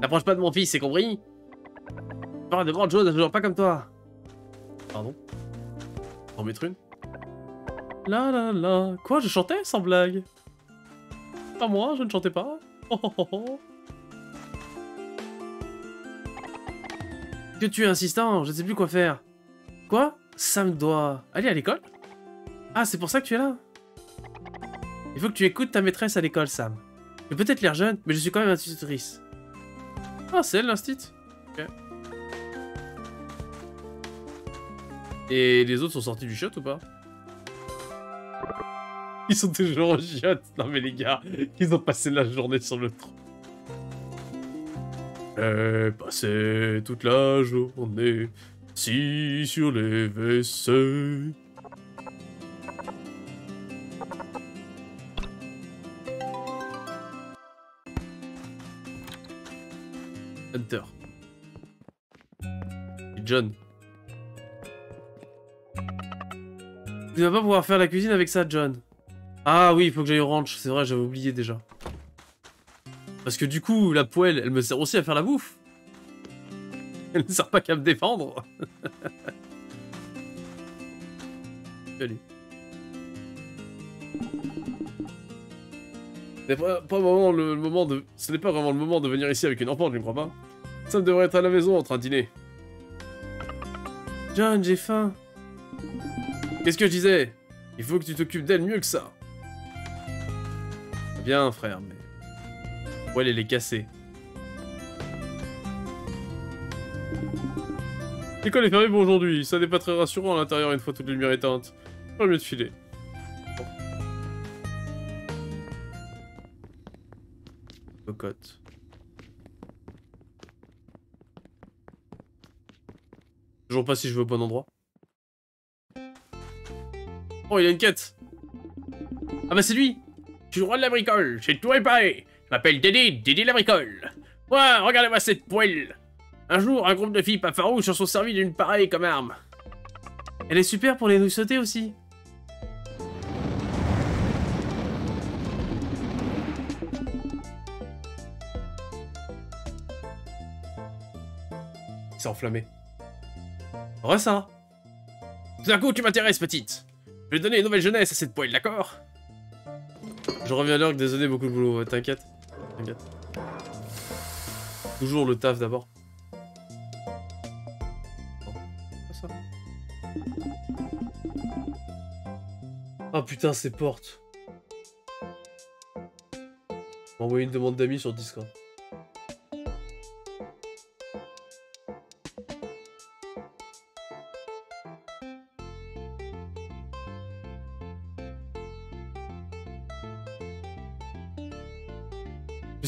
T'approches pas de mon fils, c'est compris? Je parle de grandes choses, toujours pas comme toi. Pardon? T'en mettre une? La la la... Quoi, je chantais sans blague? Pas moi, je ne chantais pas. Oh oh oh. Que tu es insistant, je ne sais plus quoi faire. Quoi? Ça me doit... Aller à l'école? Ah, c'est pour ça que tu es là? Il faut que tu écoutes ta maîtresse à l'école, Sam. Je vais peut-être l'air jeune, mais je suis quand même institutrice. Ah, c'est elle, l'instit? Ok. Et les autres sont sortis du chiotte ou pas? Ils sont toujours au chiotte. Non mais les gars, ils ont passé la journée sur le tronc. J'ai passé toute la journée assis sur les WC. Hunter. Et John. Tu vas pas pouvoir faire la cuisine avec ça, John. Ah oui, il faut que j'aille au ranch, c'est vrai, j'avais oublié déjà. Parce que du coup, la poêle, elle me sert aussi à faire la bouffe. Elle ne sert pas qu'à me défendre. Salut. C'est pas vraiment le moment de... Ce n'est pas vraiment le moment de venir ici avec une enfant, je ne crois pas. Ça devrait être à la maison en train de dîner. John, j'ai faim. Qu'est-ce que je disais? Il faut que tu t'occupes d'elle mieux que ça. Bien, frère, mais... Ouais, elle est cassée. L'école est fermée pour aujourd'hui. Ça n'est pas très rassurant à l'intérieur une fois toute lumière éteinte. J'aurais mieux de filer. Cocotte. Toujours pas si je vais au bon endroit. Oh, il a une quête. Ah bah c'est lui. Je suis le roi de la bricole. J'ai tout réparé. Je m'appelle Dédé, Dédé la bricole. Ouais, regardez-moi cette poêle. Un jour, un groupe de filles pas farouches se sont servis d'une pareille comme arme. Elle est super pour les nouilles sautées aussi. Il s'est enflammé. Re ça. Tout d'un coup, tu m'intéresses, petite. Je vais donner une nouvelle jeunesse à cette poêle, d'accord? Je reviens à l'heure que désolé, beaucoup de boulot, t'inquiète. Toujours le taf d'abord. Ah putain, ces portes. J'ai envoyé une demande d'amis sur Discord.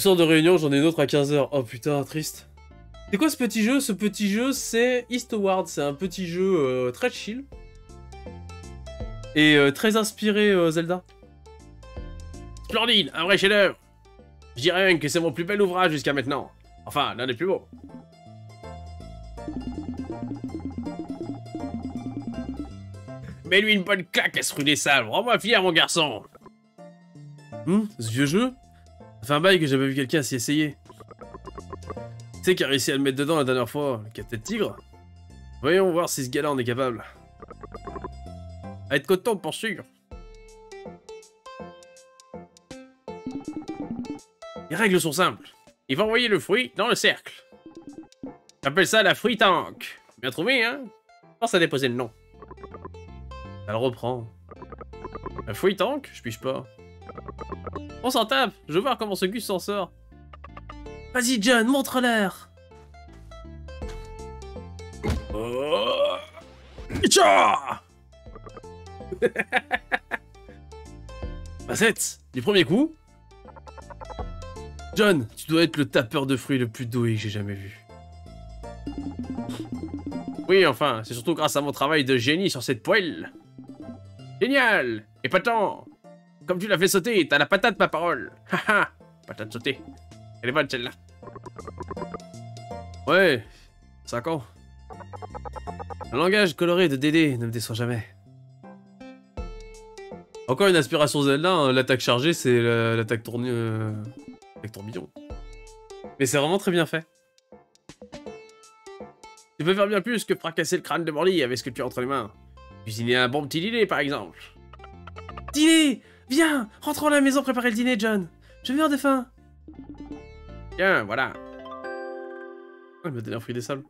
De réunion, j'en ai une autre à 15 h. Oh putain, triste. C'est quoi ce petit jeu? Ce petit jeu, c'est Eastward. C'est un petit jeu très chill. Et très inspiré Zelda. Splendide, un vrai chef-d'œuvre. Je dirais même que c'est mon plus bel ouvrage jusqu'à maintenant. Enfin, l'un des plus beaux. Mets-lui une bonne claque à ce rude des sables. Rends-moi fier, mon garçon. Ce vieux jeu? Ça fait un bail que j'avais vu quelqu'un s'y essayer. Tu sais qui a réussi à le mettre dedans la dernière fois, le capitaine Tigre? Voyons voir si ce gars-là en est capable. À être content pour sûr. Les règles sont simples. Il faut envoyer le fruit dans le cercle. J'appelle ça la fruit tank. Bien trouvé, hein? Je pense à déposer le nom. Ça le reprend. La fruit tank? Je pige pas. On s'en tape, je veux voir comment ce gus s'en sort. Vas-y John, montre-leur. Oh. Bassette, du premier coup. John, tu dois être le tapeur de fruits le plus doué que j'ai jamais vu. Oui, enfin, c'est surtout grâce à mon travail de génie sur cette poêle. Génial, et pas tant. Comme tu l'as fait sauter, t'as la patate, ma parole. Haha, patate sautée. Elle est bonne, celle-là. Ouais, 5 ans. Le langage coloré de Dédé ne me déçoit jamais. Encore une inspiration Zelda, hein. L'attaque chargée, c'est l'attaque tournée... L'attaque tourbillon. Mais c'est vraiment très bien fait. Tu peux faire bien plus que fracasser le crâne de Morly avec ce que tu as entre les mains. Cuisiner un bon petit dîner, par exemple. Dîner! Viens, rentrons à la maison préparer le dîner, John. Je meurs de faim. Tiens, voilà. Oh, il m'a donné un fruit des sables.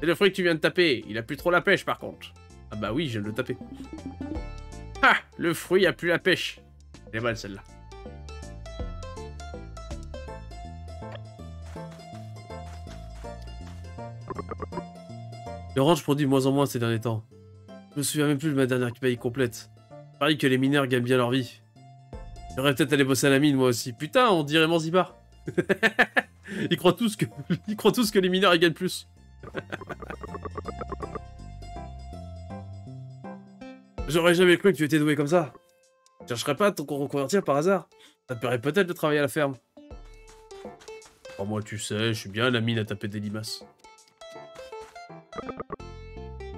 C'est le fruit que tu viens de taper. Il a plus trop la pêche, par contre. Ah bah oui, je viens de le taper. Ha! Le fruit a plus la pêche. C'est mal celle-là. L'orange produit de moins en moins ces derniers temps. Je me souviens même plus de ma dernière paye complète. Pareil que les mineurs gagnent bien leur vie. J'aurais peut-être allé bosser à la mine moi aussi. Putain, on dirait Manzibar. Ils croient tous que les mineurs ils gagnent plus. J'aurais jamais cru que tu étais doué comme ça. Je chercherais pas à te reconvertir par hasard. Ça te plairait peut-être de travailler à la ferme. Oh, moi, tu sais, je suis bien à la mine à taper des limaces.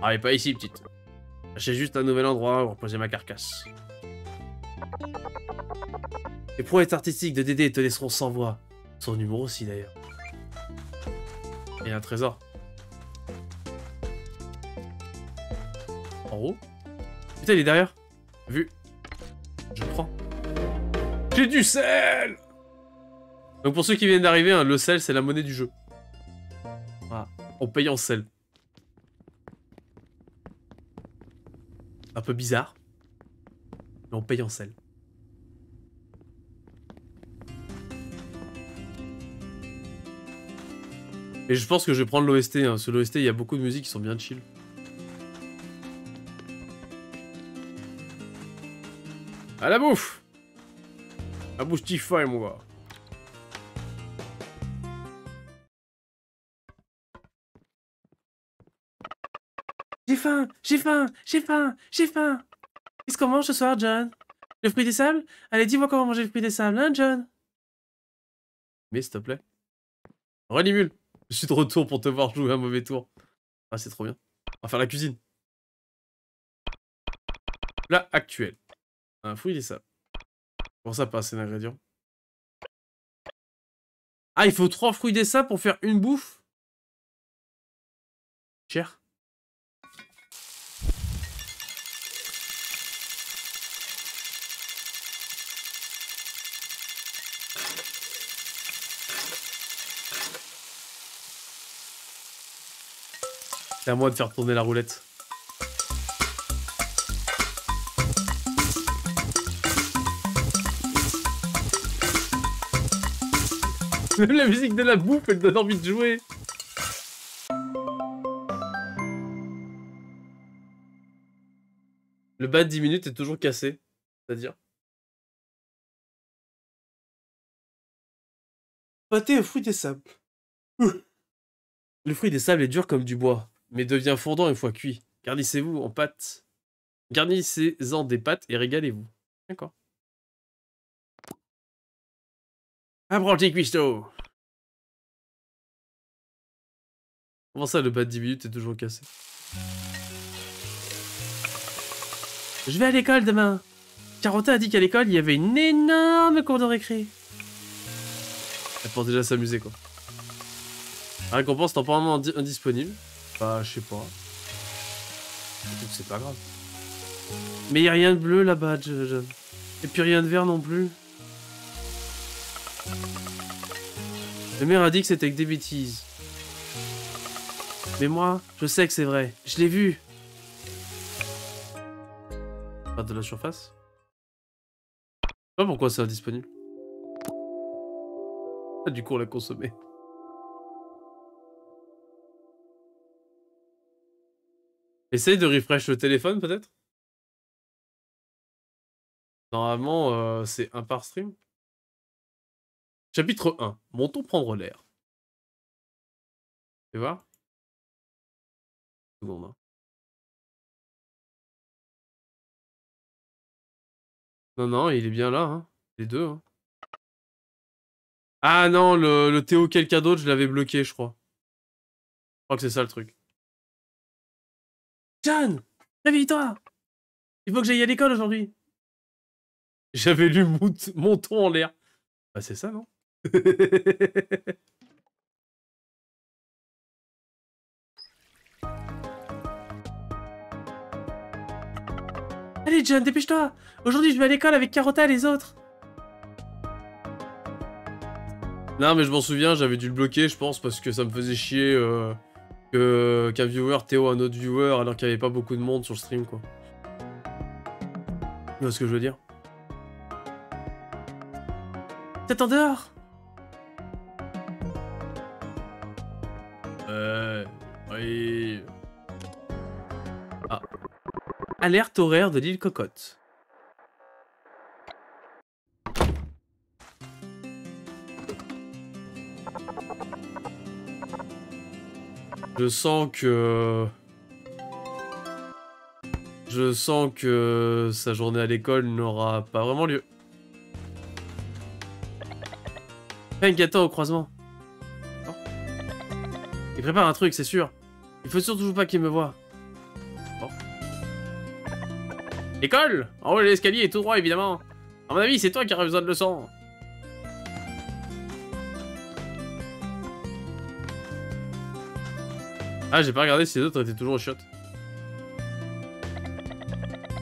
Ah, et pas ici, petite. J'ai juste un nouvel endroit où reposer ma carcasse. Les prouesses artistiques de Dédé te laisseront sans voix. Son humour aussi, d'ailleurs. Et un trésor. En haut. Putain, il est derrière. Vu. Je prends. J'ai du sel! Donc pour ceux qui viennent d'arriver, hein, le sel, c'est la monnaie du jeu. Voilà. On paye en sel. Un peu bizarre. Mais on paye en sel. Et je pense que je vais prendre l'OST. Hein. Sur l'OST, il y a beaucoup de musiques qui sont bien chill. À la bouffe! À bouffe Tifa, mon gars. J'ai faim! J'ai faim! J'ai faim! J'ai faim! Qu'est-ce qu'on mange ce soir, John? Le fruit des sables? Allez, dis-moi comment manger le fruit des sables, hein, John? Mais s'il te plaît. Renimule! Je suis de retour pour te voir jouer un mauvais tour. Ah, c'est trop bien. On va faire la cuisine. Plat actuel. Un fruit des sables. Comment ça pas assez d'ingrédients? Ah, il faut 3 fruits des sables pour faire une bouffe? Cher. C'est à moi de faire tourner la roulette. Même la musique de la bouffe, elle donne envie de jouer. Le bas de 10 minutes est toujours cassé. C'est-à-dire. Pâté au fruit des sables. Le fruit des sables est dur comme du bois, mais devient fondant une fois cuit. Garnissez-vous en pâte. Garnissez-en des pâtes et régalez-vous. D'accord. Apprenti cuistot. Comment ça, le bas de 10 minutes est toujours cassé? Je vais à l'école demain. Carota a dit qu'à l'école, il y avait une énorme cour de récré. Elle pense déjà s'amuser, quoi. La récompense temporairement indisponible. Bah, je sais pas. C'est pas grave. Mais y a rien de bleu là-bas, je... Et puis rien de vert non plus. Le maire a dit que c'était que des bêtises. Mais moi, je sais que c'est vrai. Je l'ai vu. Pas de la surface. Je sais pas pourquoi c'est indisponible. Ah, du coup, on l'a consommé. Essaye de refresh le téléphone, peut-être? Normalement, c'est un par stream. Chapitre 1. Montons prendre l'air. Tu vois? Seconde. Hein. Non, non, il est bien là. Hein. Les deux. Hein. Ah non, le Théo quelqu'un d'autre, je l'avais bloqué, je crois. Je crois que c'est ça le truc. John, réveille-toi! Il faut que j'aille à l'école aujourd'hui. J'avais lu Montons en l'air. Bah c'est ça, non? Allez John, dépêche-toi! Aujourd'hui je vais à l'école avec Carota et les autres. Non mais je m'en souviens, j'avais dû le bloquer je pense parce que ça me faisait chier... qu'un viewer Théo un autre viewer alors qu'il n'y avait pas beaucoup de monde sur le stream quoi. Tu vois ce que je veux dire? T'es en dehors? Oui. Ah. Alerte horaire de l'île Cocotte. Je sens que sa journée à l'école n'aura pas vraiment lieu. Peng attend au croisement. Oh. Il prépare un truc, c'est sûr. Il faut surtout pas qu'il me voie. Oh. L'école! En haut de l'escalier est tout droit, évidemment. À mon avis, c'est toi qui aurais besoin de leçons. Ah, j'ai pas regardé si les autres étaient toujours au chiottes.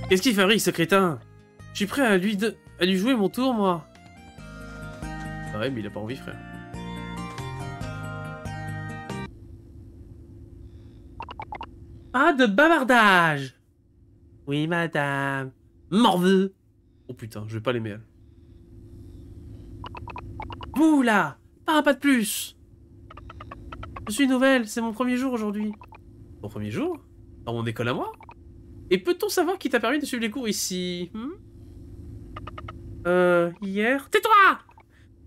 Qu'est-ce qu'il fabrique, ce crétin? Je suis prêt à lui jouer mon tour, moi. Ouais, mais il a pas envie, frère. Ah, de bavardage! Oui, madame. Morveux! Oh putain, je vais pas l'aimer, elle. Vous, là! Pas un pas de plus! Je suis nouvelle, c'est mon premier jour aujourd'hui. Mon premier jour? Dans mon école à moi? Et peut-on savoir qui t'a permis de suivre les cours ici? Hier... Tais-toi!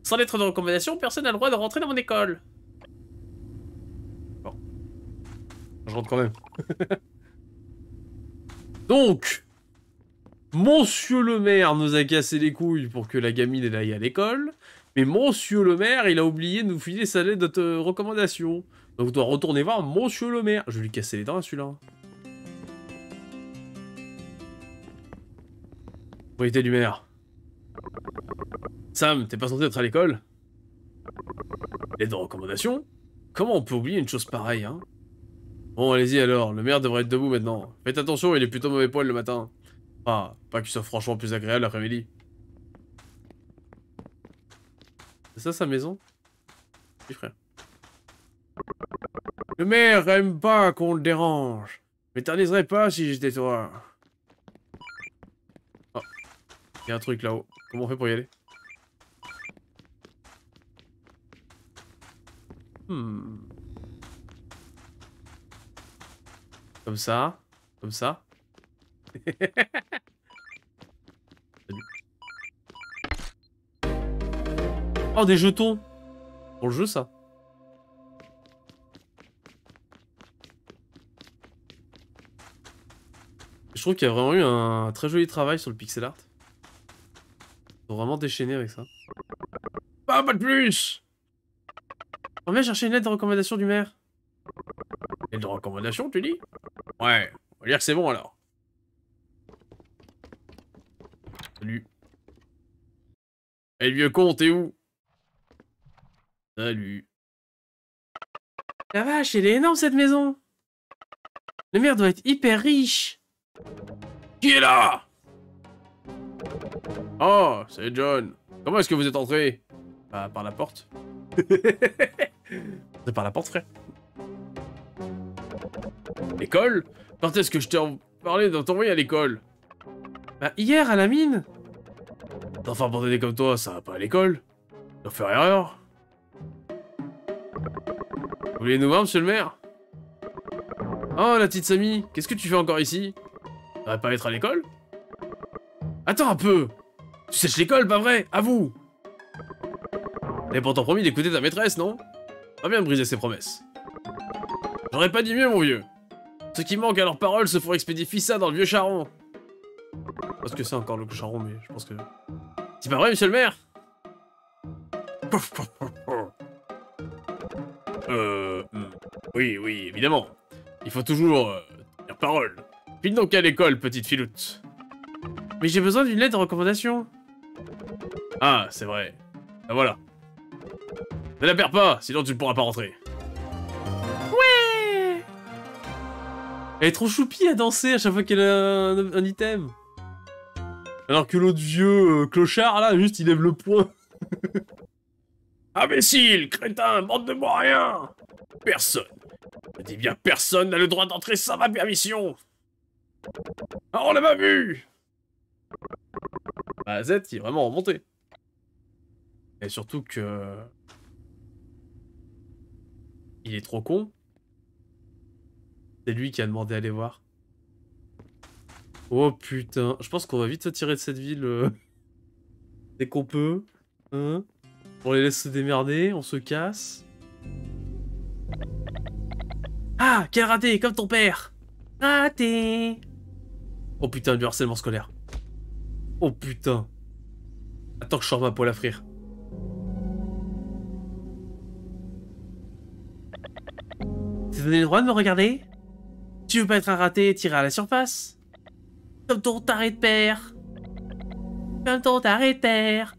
Sans lettre de recommandation, personne n'a le droit de rentrer dans mon école. Bon. Je rentre quand même. Donc, monsieur le maire nous a cassé les couilles pour que la gamine elle aille à l'école. Mais monsieur le maire, il a oublié de nous filer sa lettre de recommandation. Donc on doit retourner voir monsieur le maire. Je vais lui casser les dents, celui-là. Priorité du maire. Sam, t'es pas censé être à l'école? Lettre de recommandation? Comment on peut oublier une chose pareille, hein? Bon, allez-y alors, le maire devrait être debout maintenant. Faites attention, il est plutôt mauvais poil le matin. Ah, pas qu'il soit franchement plus agréable l'après-midi. C'est ça sa maison? Oui, frère. Le maire aime pas qu'on le dérange. Je m'éterniserais pas si j'étais toi. Oh, il y a un truc là-haut. Comment on fait pour y aller? Comme ça. Comme ça. Oh, des jetons. Pour le jeu, ça. Je trouve qu'il y a vraiment eu un très joli travail sur le pixel art. Ils ont vraiment déchaîné avec ça. Ah, pas de plus. On vient chercher une lettre de recommandation du maire. Lettre de recommandation, tu dis? Ouais, on va dire que c'est bon alors. Salut. Eh, vieux con, t'es où? Salut. La vache, elle est énorme cette maison. Le maire doit être hyper riche. Qui est là? Oh, c'est John. Comment est-ce que vous êtes entré? Bah, par la porte. C'est par la porte, frère. L'école? Quand est-ce que je t'ai parlé de t'envoyer à l'école? Bah, hier, à la mine. D'enfants abandonnés comme toi, ça va pas à l'école. T'en fais erreur. Vous voulez nous voir, monsieur le maire? Oh, la petite Samy, qu'est-ce que tu fais encore ici? Ça va pas être à l'école? Attends un peu! Tu sèches l'école, pas vrai? À vous! T'avais pourtant promis d'écouter ta maîtresse, non? Pas bien de briser ses promesses. J'aurais pas dit mieux, mon vieux. Ceux qui manquent à leurs paroles se font expédier Fissa dans le vieux Charon. Parce que c'est encore le Charon, mais je pense que... C'est pas vrai, monsieur le maire? Oui, évidemment. Il faut toujours... dire parole. File donc à l'école, petite filoute. Mais j'ai besoin d'une lettre de recommandation. Ah, c'est vrai. Ben voilà. Ne la perds pas, sinon tu ne pourras pas rentrer. Ouais! Elle est trop choupie à danser à chaque fois qu'elle a un item. Alors que l'autre vieux clochard, là, juste, il lève le poing. Imbécile, crétin, bande de moyens. Personne. Je dis bien personne n'a le droit d'entrer sans ma permission. Oh, on l'a pas vu. A à Z, il est vraiment remonté. Et surtout que... il est trop con. C'est lui qui a demandé à aller voir. Oh putain, je pense qu'on va vite se tirer de cette ville dès qu'on peut. Hein, on les laisse se démerder, on se casse. Ah, quel raté, comme ton père. Raté. Oh putain, du harcèlement scolaire. Oh putain. Attends que je sors ma poêle à frire. Tu donné le droit de me regarder? Tu veux pas être un raté et tirer à la surface? Comme ton taré de père. Comme ton taré de père.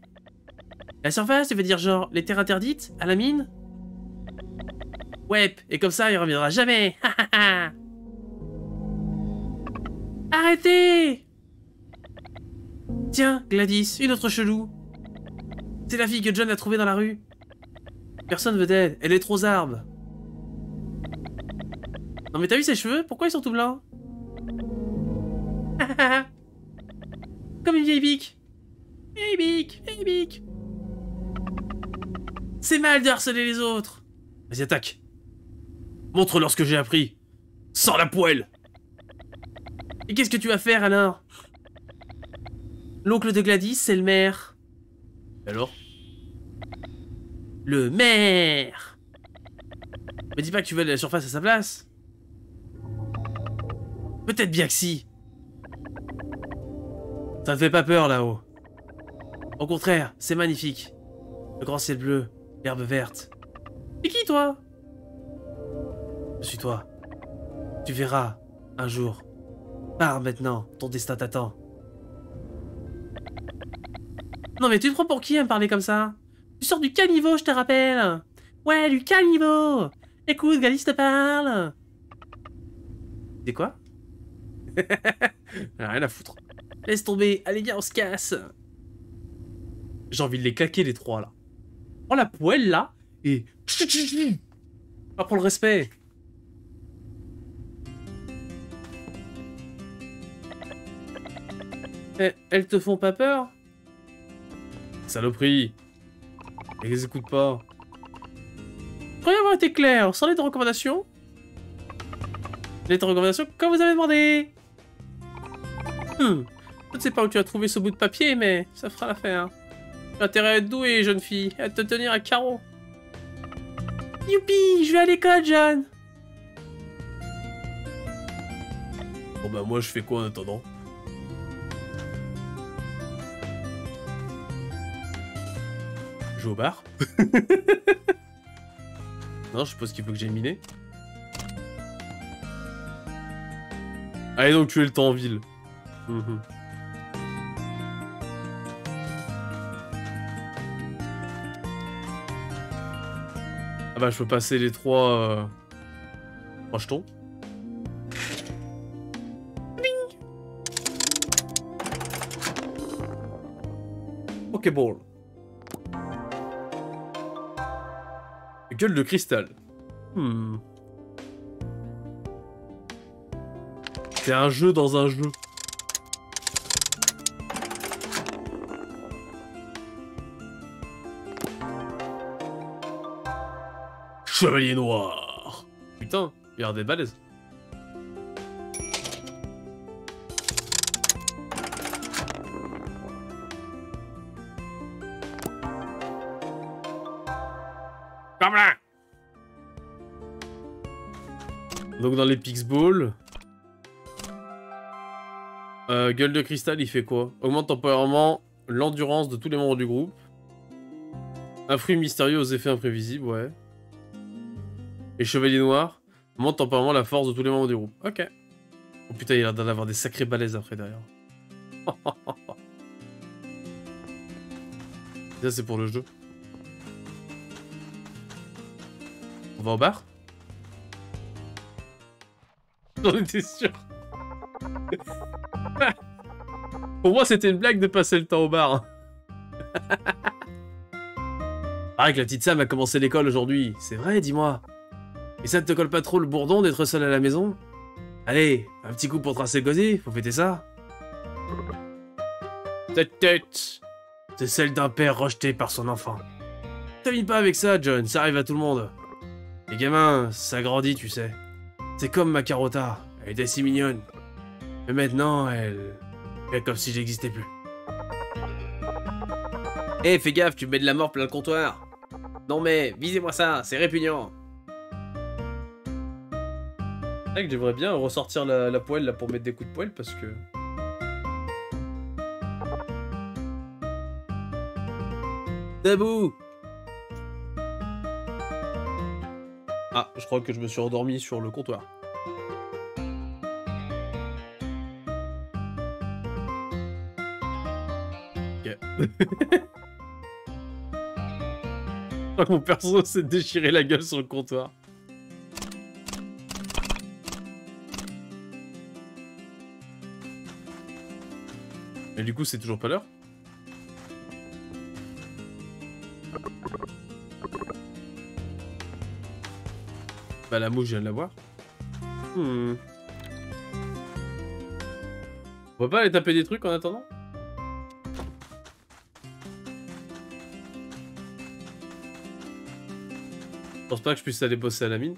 La surface, tu veux dire genre les terres interdites? À la mine? Ouais, et comme ça, il reviendra jamais. Arrêtez! Tiens, Gladys, une autre chelou. C'est la fille que John a trouvée dans la rue. Personne veut d'aide, elle est trop zarbe. Non mais t'as vu ses cheveux? Pourquoi ils sont tout blancs? Comme une vieille bique. Vieille bique, vieille bique. C'est mal de harceler les autres. Vas-y, attaque. Montre-leur ce que j'ai appris. Sans la poêle. Et qu'est-ce que tu vas faire alors? L'oncle de Gladys, c'est le maire. Et alors? Le maire. Me dis pas que tu veux aller à la surface à sa place. Peut-être bien que si. Ça te fait pas peur là-haut. Au contraire, c'est magnifique. Le grand ciel bleu, l'herbe verte. Et qui toi? Je suis toi. Tu verras, un jour. Pars maintenant, ton destin t'attend. Non mais tu te prends pour qui à me parler comme ça? Tu sors du caniveau, je te rappelle. Ouais, du caniveau. Écoute, Galice te parle. C'est quoi? Rien à foutre. Laisse tomber, allez viens, on se casse. J'ai envie de les claquer les trois là. Prends la poêle là et... Pas pour le respect. Elles te font pas peur? Saloperie. Elles les écoutent pas. Croyez avoir été clair, sans les de recommandations. Les recommandations comme vous avez demandé. Je ne sais pas où tu as trouvé ce bout de papier, mais ça fera l'affaire. Tu as intérêt à être douée, jeune fille, à te tenir à carreau. Youpi, je vais à l'école, John. Bon bah moi je fais quoi en attendant? Je vais au bar. Non, je suppose qu'il faut que j'aille miner. Allez donc tuer le temps en ville. Ah bah je peux passer les trois jetons. Bing. Pokéball. Gueule de cristal. C'est un jeu dans un jeu. Chevalier noir. Putain, il y a des balaises. Comme là. Donc dans les Pixball... gueule de cristal, il fait quoi? Augmente temporairement l'endurance de tous les membres du groupe. Un fruit mystérieux aux effets imprévisibles, ouais. Et chevalier noir, monte temporairement la force de tous les membres du groupe. Ok. Oh putain, il a l'air d'en avoir des sacrés balaises après derrière. Ça c'est pour le jeu. On va au bar? J'en étais sûr. Pour moi, c'était une blague de passer le temps au bar. Pareil que la petite Sam a commencé l'école aujourd'hui. C'est vrai, dis-moi. Et ça ne te colle pas trop le bourdon d'être seul à la maison? Allez, un petit coup pour tracer le gosier, faut fêter ça. Cette tête, c'est celle d'un père rejeté par son enfant. T'amis pas avec ça, John, ça arrive à tout le monde. Les gamins, ça grandit, tu sais. C'est comme ma Carota, elle était si mignonne. Mais maintenant, elle fait comme si j'existais plus. Eh, hey, fais gaffe, tu mets de la mort plein le comptoir. Non mais, visez-moi ça, c'est répugnant. C'est vrai que j'aimerais bien ressortir la poêle là pour mettre des coups de poêle parce que... Tabou. Ah, je crois que je me suis endormi sur le comptoir. Ok. Je crois que mon perso s'est déchiré la gueule sur le comptoir. Et du coup, c'est toujours pas l'heure? Bah la mouche, je viens de la voir. On va pas aller taper des trucs en attendant? Je pense pas que je puisse aller bosser à la mine.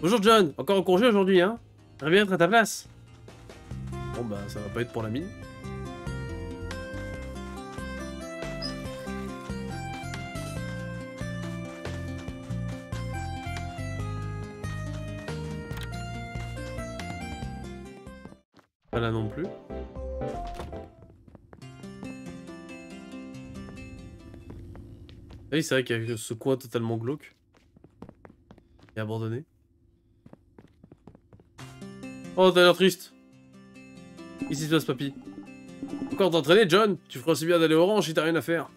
Bonjour John, encore en congé aujourd'hui hein? J'aimerais bien être à ta place. Bon bah ça va pas être pour la mine. Pas là non plus. Ah oui c'est vrai qu'il y a ce coin totalement glauque et abandonné. Oh, t'as l'air triste. Ici, se passe, papy. Encore t'entraîner, John? Tu feras aussi bien d'aller au ranch si t'as rien à faire.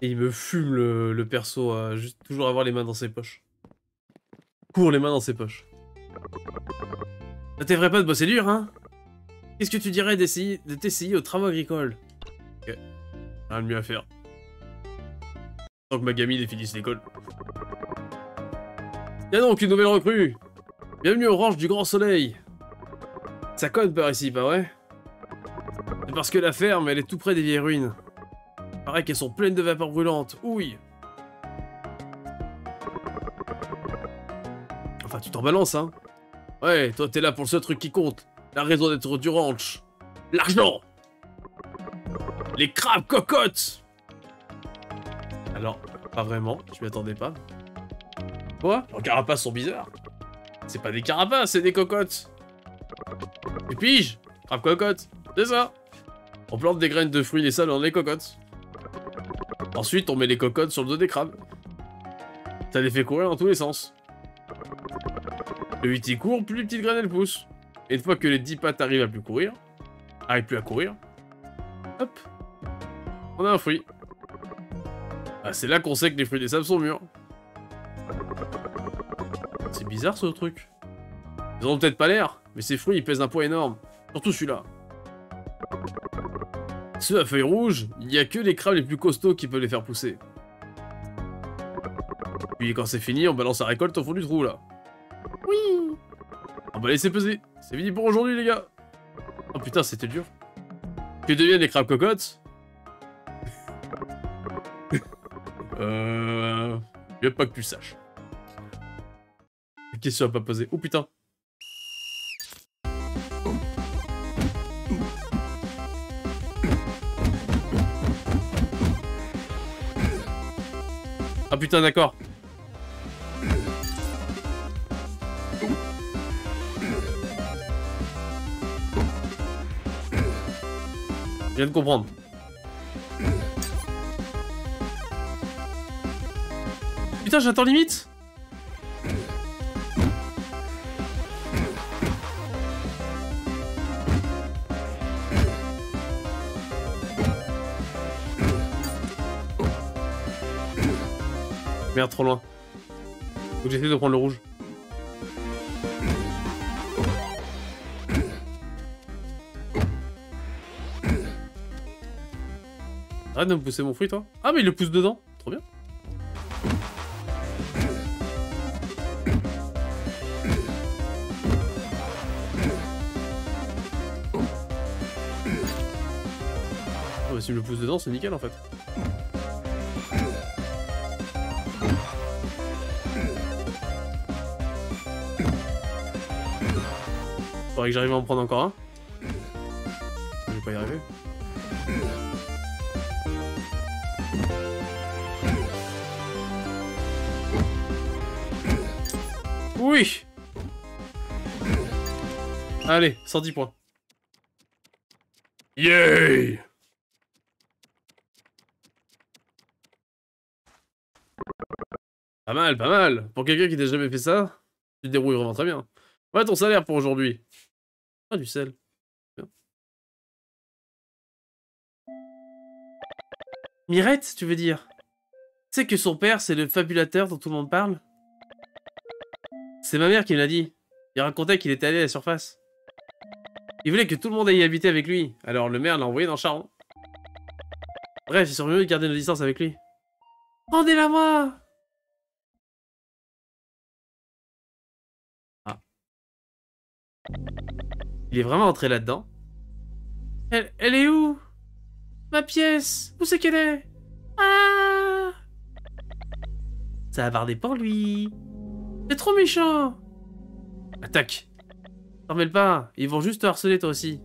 Et il me fume le perso à juste toujours avoir les mains dans ses poches. Cours les mains dans ses poches. Ça t'effraie pas de bosser dur, hein? Qu'est-ce que tu dirais d'essayer de t'essayer aux travaux agricoles? Ok, rien de mieux à faire. Tant que ma gamine finisse l'école. Y'a donc une nouvelle recrue. Bienvenue au ranch du Grand Soleil. Ça conne par ici, pas vrai? C'est parce que la ferme, elle est tout près des vieilles ruines. Pareil qu'elles sont pleines de vapeurs brûlantes, ouille. Enfin, tu t'en balances, hein? Ouais, toi t'es là pour le seul truc qui compte. La raison d'être du ranch. L'argent. Les crabes cocottes. Alors, pas vraiment, je m'y attendais pas. Quoi? Leurs carapaces sont bizarres. C'est pas des carapaces, c'est des cocottes. Et pige. Crabes cocottes, c'est ça. On plante des graines de fruits et ça dans les cocottes. Ensuite, on met les cocottes sur le dos des crabes. Ça les fait courir dans tous les sens. Plus ils courent, plus les petites graines elles poussent. Et une fois que les 10 pattes arrivent à plus courir, hop, on a un fruit. Ah, c'est là qu'on sait que les fruits des sables sont mûrs. C'est bizarre ce truc. Ils en ont peut-être pas l'air, mais ces fruits ils pèsent un poids énorme. Surtout celui-là. Ceux à feuilles rouges, il n'y a que les crabes les plus costauds qui peuvent les faire pousser. Puis quand c'est fini, on balance la récolte au fond du trou là. Oui. On va laisser peser. C'est fini pour aujourd'hui les gars. Oh putain c'était dur. Que deviennent les crabes cocottes? Mieux pas que tu le saches. Question à pas poser. Oh putain. Ah putain d'accord. Je viens de comprendre. Putain, j'attends limite. Merde, trop loin. Faut que j'essaie de prendre le rouge. Arrête de me pousser mon fruit, toi. Ah, mais il le pousse dedans. Trop bien. Ah, bah si il le pousse dedans, c'est nickel, en fait. Faudrait que j'arrive à en prendre encore un. Je vais pas y arriver. Oui. Allez, 110 points. Yay. Pas mal, pas mal. Pour quelqu'un qui n'a jamais fait ça, tu te débrouilles vraiment très bien. Ouais, ton salaire pour aujourd'hui. Ah, du sel. Bien. Mirette, tu veux dire? Tu sais que son père, c'est le fabulateur dont tout le monde parle? C'est ma mère qui me l'a dit. Il racontait qu'il était allé à la surface. Il voulait que tout le monde aille habiter avec lui, alors le maire l'a envoyé dans Charon. Bref, il serait mieux de garder nos distances avec lui. Rendez-la moi! Ah. Il est vraiment entré là-dedans. Elle est où? Ma pièce? Où c'est qu'elle est? Ah! Ça a bardé pour lui. C'est trop méchant. Attaque. T'en mêle pas, ils vont juste te harceler toi aussi.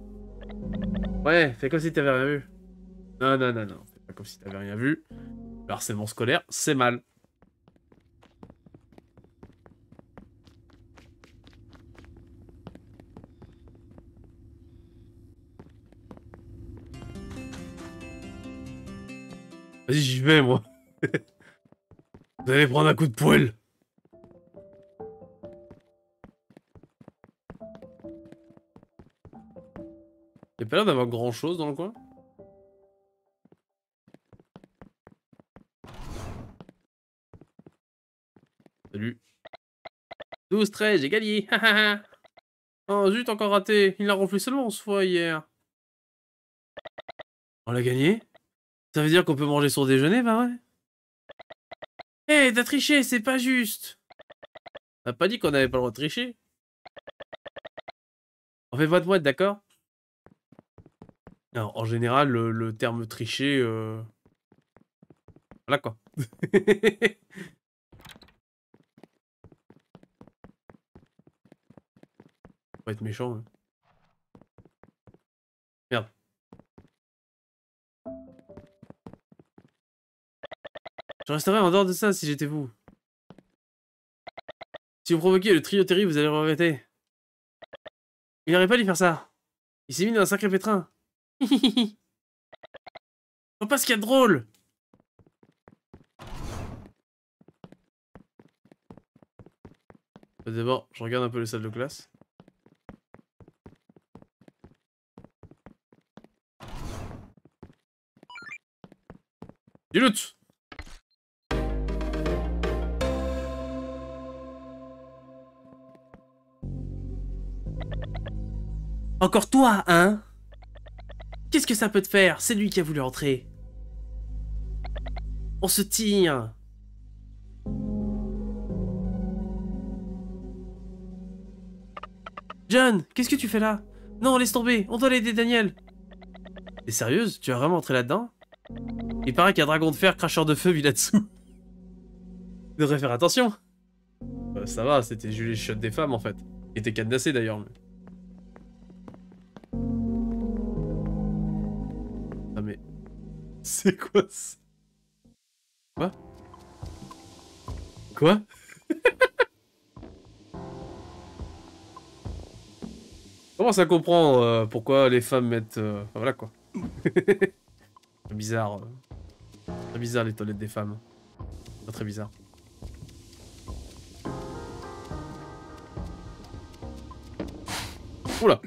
Ouais, fais comme si t'avais rien vu. Non, non, non, non, fais pas comme si t'avais rien vu. Le harcèlement scolaire, c'est mal. Vas-y, j'y vais, moi. Vous allez prendre un coup de poêle. Y'a pas l'air d'avoir grand chose dans le coin. Salut. 12-13, j'ai gagné. Oh zut, encore raté. Il l'a ronflé seulement 11 fois hier. On l'a gagné? Ça veut dire qu'on peut manger son déjeuner, bah ouais. Hé, hey, t'as triché, c'est pas juste. T'as pas dit qu'on avait pas le droit de tricher? On fait votre boîte, d'accord? Alors, en général, le terme tricher... Voilà quoi. Faut pas être méchant. Hein. Merde. Je resterai en dehors de ça si j'étais vous. Si vous provoquez le trio Terry, vous allez le regretter. Il n'aurait pas dû faire ça. Il s'est mis dans un sacré pétrin. Je vois pas ce qu'il y a de drôle. D'abord, je regarde un peu les salles de classe. Du loot. Encore toi, hein? Qu'est-ce que ça peut te faire? C'est lui qui a voulu entrer. On se tire. John, qu'est-ce que tu fais là? Non, laisse tomber, on doit l'aider Daniel. T'es sérieuse? Tu as vraiment entré là-dedans? Il paraît qu'un dragon de fer cracheur de feu vit là-dessous. Tu devrais faire attention. Ça va, c'était Julie Chiotte des femmes en fait. Il était cadenassé d'ailleurs. Mais... c'est quoi ça? Quoi? Quoi? Comment ça comprend pourquoi les femmes mettent... Enfin, voilà quoi. C'est bizarre. Très bizarre les toilettes des femmes. Pas très bizarre. Oula!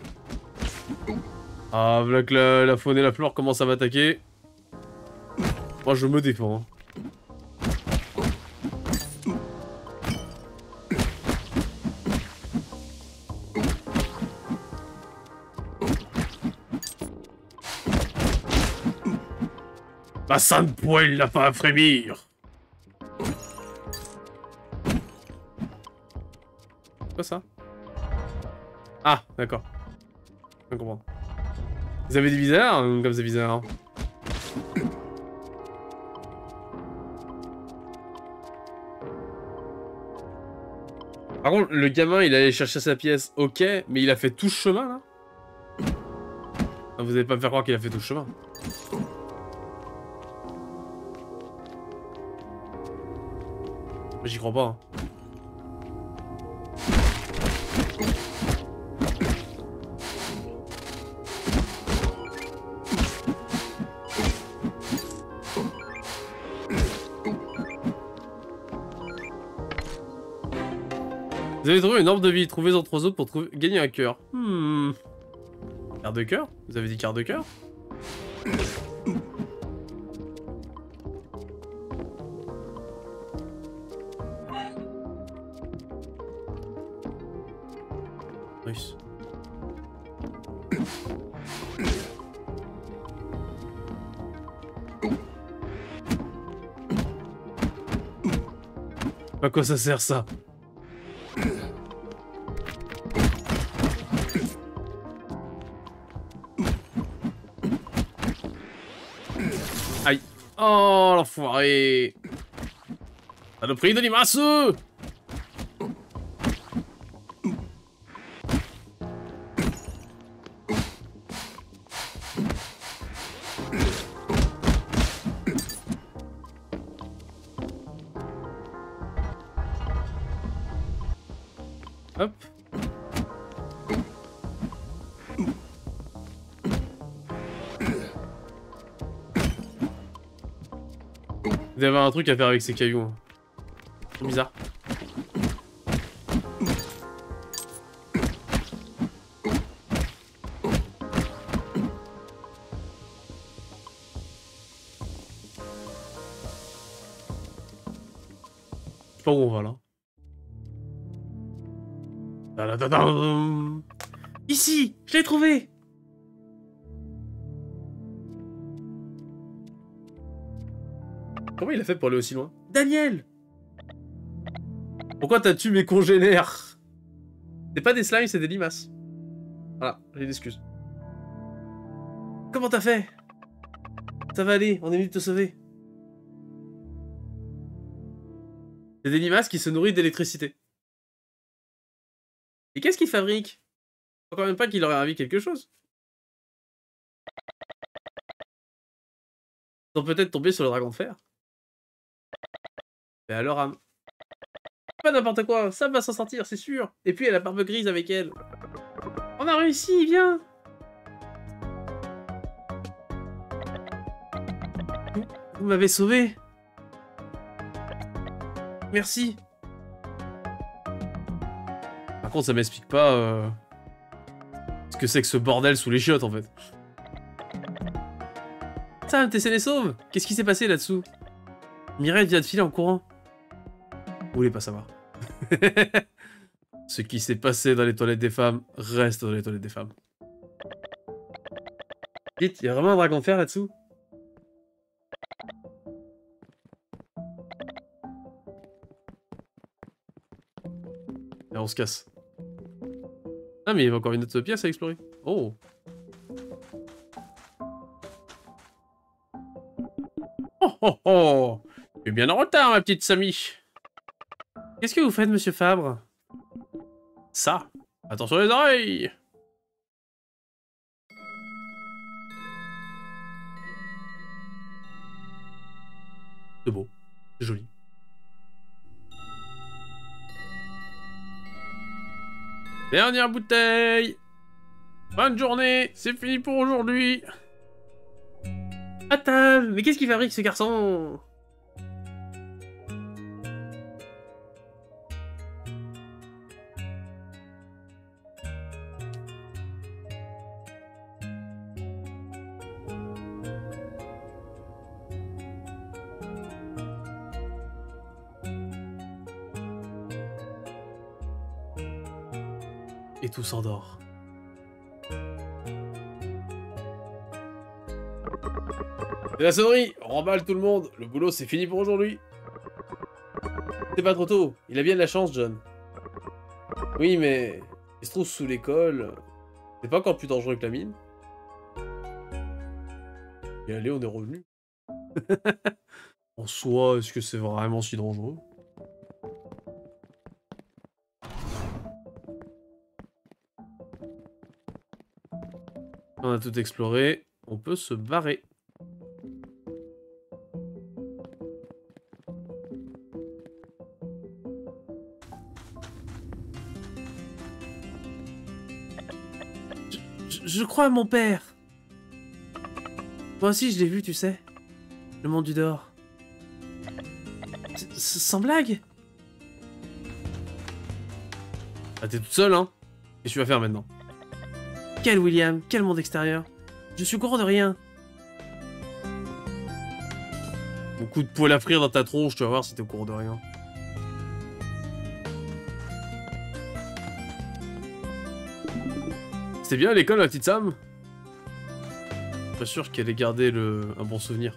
Ah voilà que la faune et la flore commencent à m'attaquer. Moi je me défends. Ta sainte poêle n'a pas à frémir. C'est quoi ça? Ah, d'accord. Je comprends. Vous avez des bizarres comme c'est bizarre. Par contre, le gamin, il allait chercher sa pièce, ok, mais il a fait tout le chemin, là. Vous n'allez pas me faire croire qu'il a fait tout le chemin. J'y crois pas, hein. Vous avez trouvé une orbe de vie, trouvez-en 3 autres pour gagner un cœur. Quart de cœur? Vous avez dit quart de cœur? Russe. À quoi ça sert ça? Oh l'enfoiré! Ça le prix de l'immense! Hop! Il y avait un truc à faire avec ces cailloux. C'est bizarre. Je sais pas où on va là. Ici, je l'ai trouvé. Comment il a fait pour aller aussi loin? Daniel! Pourquoi t'as tué mes congénères? C'est pas des slimes, c'est des limaces. Voilà, j'ai une excuse. Comment t'as fait? Ça va aller, on est venu te sauver. C'est des limaces qui se nourrissent d'électricité. Et qu'est-ce qu'ils fabriquent? Je crois quand même pas qu'il aurait envie quelque chose. Ils sont peut-être tombés sur le dragon de fer. Mais alors, âme. Pas n'importe quoi, ça va s'en sortir, c'est sûr. Et puis elle a barbe grise avec elle. On a réussi, viens. Vous m'avez sauvé. Merci. Par contre, ça m'explique pas ce que c'est que ce bordel sous les chiottes en fait. Ça, t'es les sauve. Qu'est-ce qui s'est passé là-dessous? Mireille vient de filer en courant. Vous voulez pas savoir. Ce qui s'est passé dans les toilettes des femmes reste dans les toilettes des femmes. Vite, il y a vraiment un dragon de fer là-dessous. Et on se casse. Ah mais il y a encore une autre pièce à explorer. Oh. Oh oh! Tu es bien en retard, ma petite Samy! Qu'est-ce que vous faites, monsieur Fabre? Ça! Attention les oreilles! C'est beau. C'est joli. Dernière bouteille! Bonne journée! C'est fini pour aujourd'hui! Attends, mais qu'est-ce qu'il fabrique ce garçon? Et tout s'endort. C'est la sonnerie, on remballe tout le monde, le boulot c'est fini pour aujourd'hui. C'est pas trop tôt, il a bien de la chance John. Oui mais, il se trouve sous l'école, c'est pas encore plus dangereux que la mine. Et allez, on est revenu. En soi, est-ce que c'est vraiment si dangereux? On a tout exploré, on peut se barrer. Je crois à mon père. Moi aussi je l'ai vu, tu sais. Le monde du dehors. Sans blague. Ah t'es toute seule hein. Qu'est-ce que tu vas faire maintenant? Quel William, quel monde extérieur. Je suis au courant de rien. Beaucoup de poils à frire dans ta tronche, tu vas voir si t'es au courant de rien. C'est bien à l'école la petite Sam? Pas sûr qu'elle ait gardé un bon souvenir.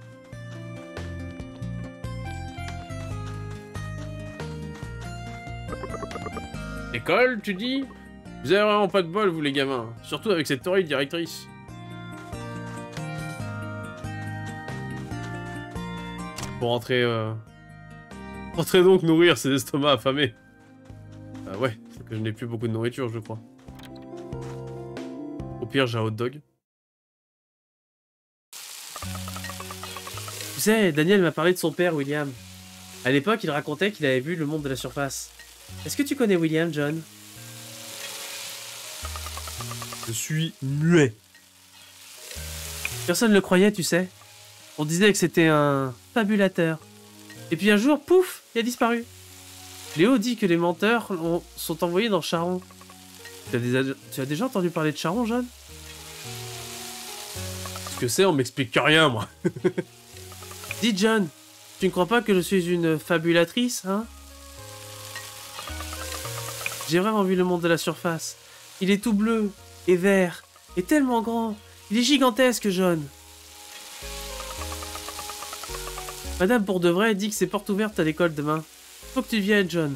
École, tu dis? Vous avez vraiment pas de bol, vous les gamins. Surtout avec cette horrible directrice. Pour rentrer... Rentrez donc nourrir ses estomacs affamés. Ouais, c'est que je n'ai plus beaucoup de nourriture, je crois. Au pire, j'ai un hot dog. Tu sais, Daniel m'a parlé de son père, William. À l'époque, il racontait qu'il avait vu le monde de la surface. Est-ce que tu connais William, John? Je suis muet. Personne ne le croyait, tu sais. On disait que c'était un fabulateur. Et puis un jour, pouf, il a disparu. Léo dit que les menteurs sont envoyés dans Charon. Tu as déjà entendu parler de Charon, John? Ce que c'est, on m'explique rien, moi. Dis, John, tu ne crois pas que je suis une fabulatrice, hein? J'ai vraiment vu le monde de la surface. Il est tout bleu et vert et tellement grand. Il est gigantesque, John. Madame, pour de vrai, dit que c'est porte ouverte à l'école demain. Faut que tu viennes, John.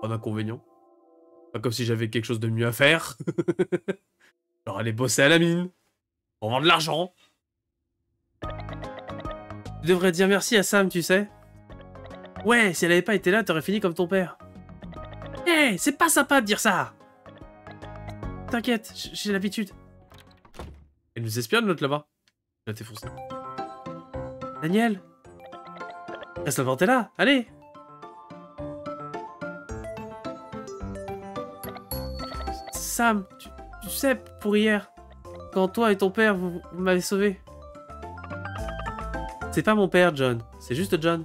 En inconvénient. Pas comme si j'avais quelque chose de mieux à faire. Genre aller bosser à la mine. Pour vendre de l'argent. Tu devrais dire merci à Sam, tu sais. Ouais, si elle avait pas été là, t'aurais fini comme ton père. Hé, hey, c'est pas sympa de dire ça. T'inquiète, j'ai l'habitude. Elle nous espionne, l'autre là-bas. Là, t'es foncé. Daniel. Reste la là, allez. Sam, tu sais, pour hier, quand toi et ton père, vous m'avez sauvé. C'est pas mon père, John. C'est juste John.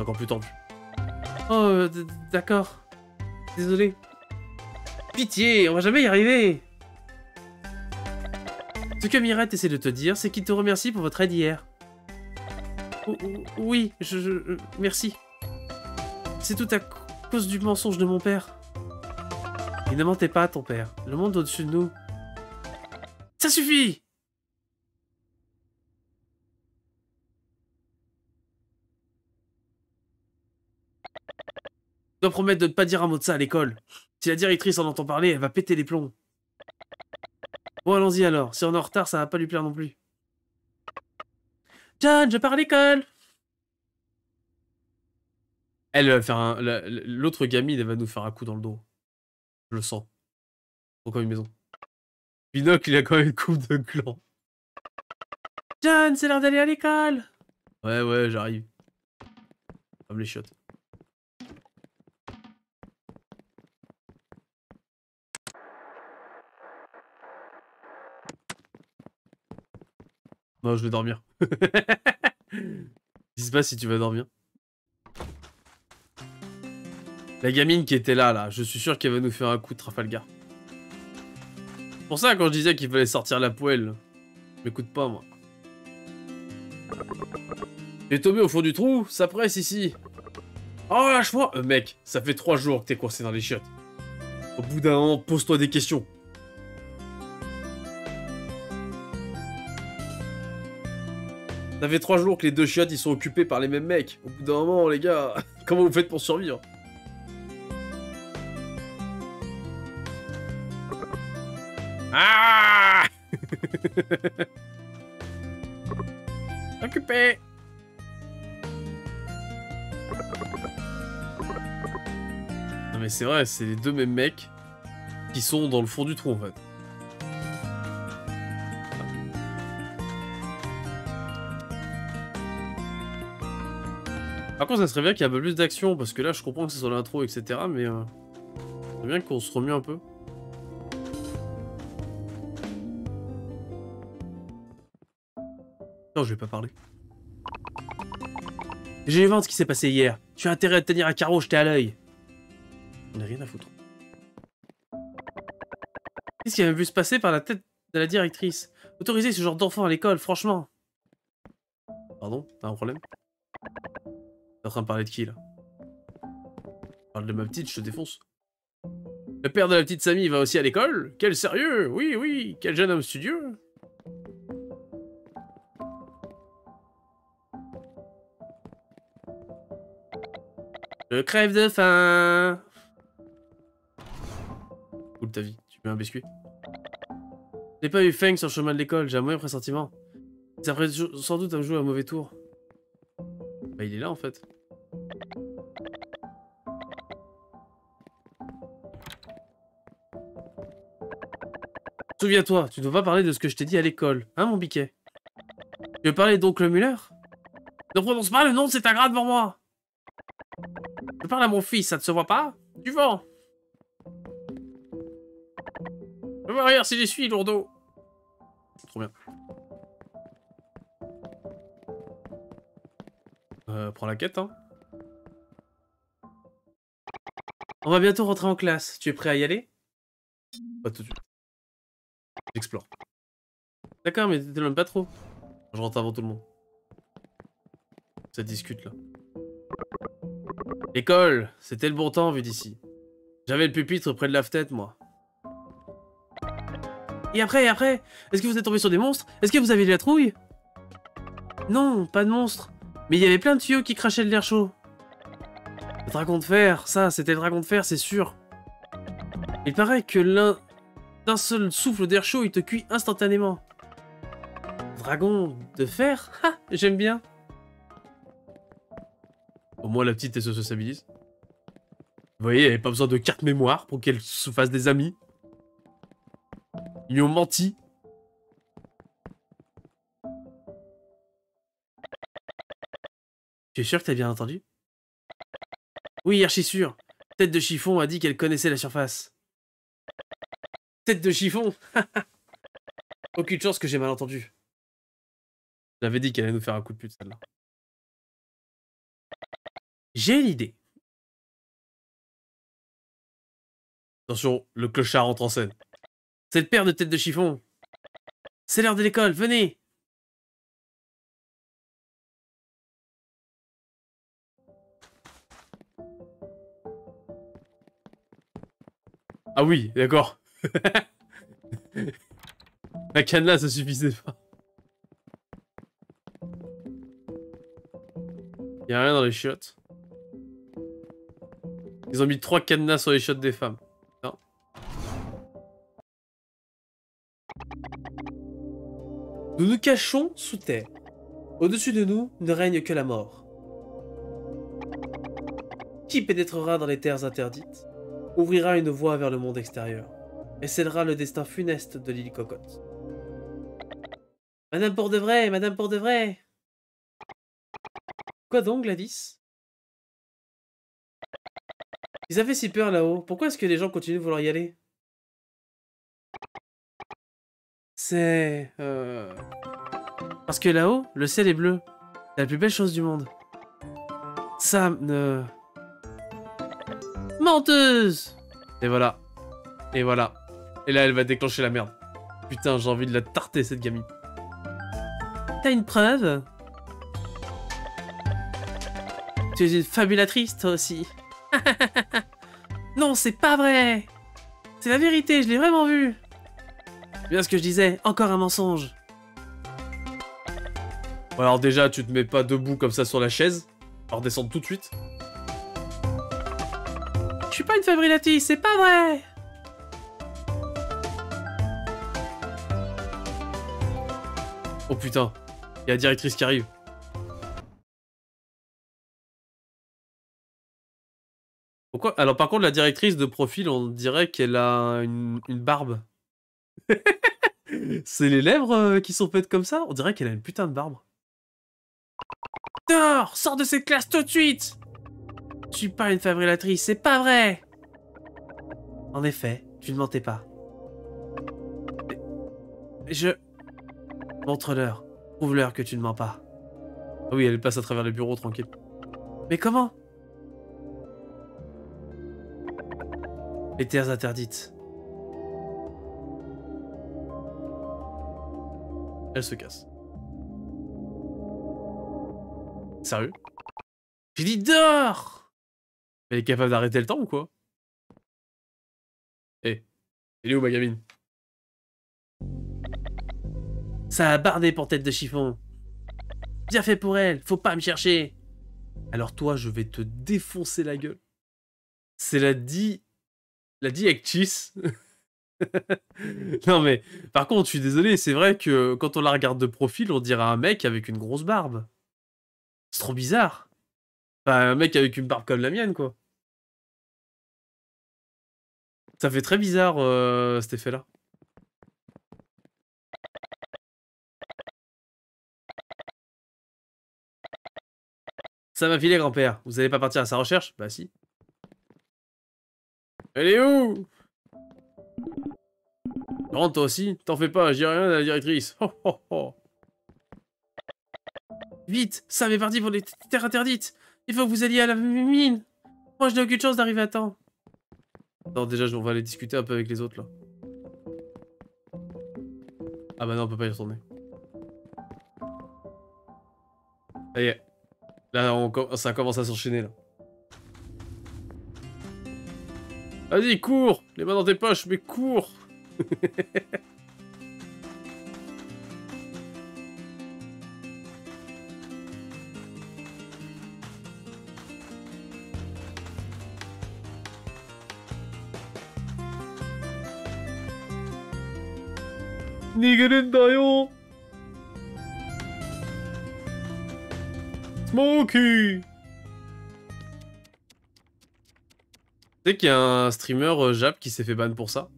Encore plus tendu. Oh, d'accord. Désolé. Pitié, on va jamais y arriver. Ce que Mirette essaie de te dire, c'est qu'il te remercie pour votre aide hier. Oui, merci. C'est tout à cause du mensonge de mon père. Il ne mentait pas, ton père. Le monde au-dessus de nous. Ça suffit! Je dois promettre de ne pas dire un mot de ça à l'école. Si la directrice en entend parler, elle va péter les plombs. Bon, allons-y alors. Si on est en retard, ça va pas lui plaire non plus. John, je pars à l'école! Elle va faire un... L'autre gamine, elle va nous faire un coup dans le dos. Je le sens. Encore une maison. Binocle, il a quand même une coupe de clan. John, c'est l'heure d'aller à l'école. Ouais, j'arrive. Comme les chiottes. Non, je vais dormir. Dis pas si tu vas dormir. La gamine qui était là, je suis sûr qu'elle va nous faire un coup de Trafalgar. C'est pour ça quand je disais qu'il fallait sortir la poêle. M'écoute pas, moi. T'es tombé au fond du trou, ça presse ici. Oh, lâche-moi. Mec, ça fait 3 jours que t'es coincé dans les chiottes. Au bout d'un an, pose-toi des questions. Ça fait 3 jours que les deux chiottes, ils sont occupés par les mêmes mecs. Au bout d'un moment, les gars, comment vous faites pour survivre? Ah! Occupé! Non mais c'est vrai, c'est les deux mêmes mecs qui sont dans le fond du trou en fait. Par contre ça serait bien qu'il y ait un peu plus d'action parce que là je comprends que c'est sur l'intro etc mais... c'est bien qu'on se remue un peu. Non, je vais pas parler. J'ai éventé ce qui s'est passé hier. Tu as intérêt à te tenir à carreau, j'étais à l'œil. On n'a rien à foutre. Qu'est-ce qu'il a vu se passer par la tête de la directrice? Autoriser ce genre d'enfant à l'école, franchement. Pardon, t'as un problème? T'es en train de parler de qui là? Je parle de ma petite, je te défonce. Le père de la petite Samy va aussi à l'école? Quel sérieux? Oui, oui, quel jeune homme studieux. Je crève de faim. Cool ta vie, tu mets un biscuit. J'ai pas eu Feng sur le chemin de l'école, j'ai un mauvais pressentiment. Ça ferait sans doute un jeu à un mauvais tour. Bah il est là en fait. Souviens-toi, tu dois pas parler de ce que je t'ai dit à l'école, hein mon biquet? Tu veux parler d'oncle Muller? Ne prononce pas le nom de cet ingrat devant moi. Je parle à mon fils, ça ne se voit pas? Du vent! Je vois rien si j'y suis, lourdeau! Trop bien. Prends la quête, hein. On va bientôt rentrer en classe. Tu es prêt à y aller? Pas tout de suite. J'explore. D'accord, mais t'éloignes pas trop. Je rentre avant tout le monde. Ça discute, là. L'école, c'était le bon temps vu d'ici. J'avais le pupitre près de la fenêtre, moi. Et après, est-ce que vous êtes tombé sur des monstres? Est-ce que vous avez de la trouille? Non, pas de monstres. Mais il y avait plein de tuyaux qui crachaient de l'air chaud. Le dragon de fer, ça, c'était le dragon de fer, c'est sûr. Il paraît que d'un seul souffle d'air chaud, il te cuit instantanément. Dragon de fer? Ha, j'aime bien. Au moins la petite elle se sociabilise. Vous voyez, elle n'avait pas besoin de carte mémoire pour qu'elle se fasse des amis. Ils lui ont menti. Tu es sûr que t'as bien entendu? Oui, archi sûr. Tête de chiffon a dit qu'elle connaissait la surface. Tête de chiffon? Aucune chance que j'ai mal entendu. J'avais dit qu'elle allait nous faire un coup de pute celle-là. J'ai l'idée. Attention, le clochard entre en scène. C'est le père de tête de chiffon. C'est l'heure de l'école, venez. Ah oui, d'accord. La canne là, ça suffisait pas. Y'a rien dans les chiottes. Ils ont mis 3 cadenas sur les shots des femmes. Non. Nous nous cachons sous terre. Au-dessus de nous ne règne que la mort. Qui pénétrera dans les terres interdites, ouvrira une voie vers le monde extérieur et scellera le destin funeste de l'île Cocotte. Madame pour de vrai, madame pour de vrai. Quoi donc, Gladys ? Ils avaient si peur là-haut. Pourquoi est-ce que les gens continuent de vouloir y aller? C'est... Parce que là-haut, le ciel est bleu. C'est la plus belle chose du monde. Sam... Menteuse! Et voilà. Et là, elle va déclencher la merde. Putain, j'ai envie de la tarter, cette gamine. T'as une preuve? Tu es une fabulatrice, toi aussi. Non, c'est pas vrai. C'est la vérité, je l'ai vraiment vu. C'est bien ce que je disais, encore un mensonge. Bon alors déjà, tu te mets pas debout comme ça sur la chaise. Alors descendre tout de suite. Je suis pas une fabrilatiste, c'est pas vrai. Oh putain, il y a la directrice qui arrive. Pourquoi? Alors par contre, la directrice de profil, on dirait qu'elle a une barbe. C'est les lèvres qui sont faites comme ça? On dirait qu'elle a une putain de barbe. Dehors! Sors de cette classe tout de suite! Je suis pas une fabrilatrice, c'est pas vrai! En effet, tu ne mentais pas. Montre-leur. Prouve-leur que tu ne mens pas. Ah oui, elle passe à travers le bureau, tranquille. Mais comment? Les terres interdites. Elle se casse. Sérieux? J'ai dit dehors! Elle est capable d'arrêter le temps ou quoi? Eh, elle est où ma gamine? Ça a bardé pour tête de chiffon. Bien fait pour elle, faut pas me chercher. Alors toi, je vais te défoncer la gueule. C'est la dit... La directrice. Non mais, par contre, je suis désolé, c'est vrai que quand on la regarde de profil, on dirait un mec avec une grosse barbe. C'est trop bizarre. Enfin, un mec avec une barbe comme la mienne, quoi. Ça fait très bizarre, cet effet-là. Ça m'a filé, grand-père. Vous allez pas partir à sa recherche? Bah si. Elle est où? Rentre toi aussi, t'en fais pas, j'ai rien à la directrice. Oh, oh, oh. Vite, ça m'est parti pour les terres interdites. Il faut que vous alliez à la mine. Moi je n'ai aucune chance d'arriver à temps. Non déjà on va aller discuter un peu avec les autres là. Ah bah non on peut pas y retourner. Ça y est. Là ça commence à s'enchaîner là. Vas-y, cours! Les mains dans tes poches, mais cours! Nigerindayo! Smokey! Tu sais qu'il y a un streamer Jap qui s'est fait ban pour ça.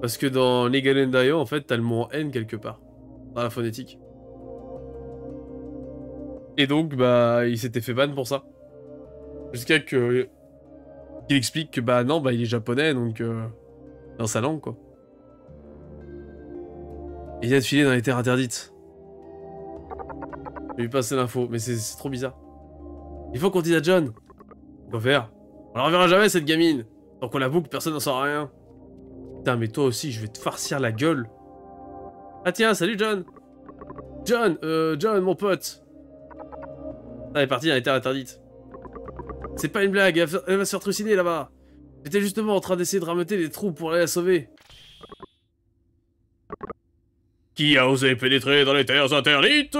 Parce que dans Nigalendayo, en fait, t'as le mot en N quelque part. Dans la phonétique. Et donc, bah, il s'était fait ban pour ça. Jusqu'à que... qu'il explique que, bah, non, bah, il est japonais, donc... dans sa langue, quoi. Et il a filé dans les terres interdites. Je vais lui passer l'info, mais c'est trop bizarre. Il faut qu'on dise à John. Quoi faire? On la reverra jamais cette gamine. Tant qu'on la boucle, personne n'en saura rien. Putain, mais toi aussi, je vais te farcir la gueule. Ah tiens, salut John. John, mon pote. Elle est partie dans les terres interdites. C'est pas une blague, elle va se faire trucider là-bas. J'étais justement en train d'essayer de rameuter les troupes pour aller la sauver. Qui a osé pénétrer dans les terres interdites?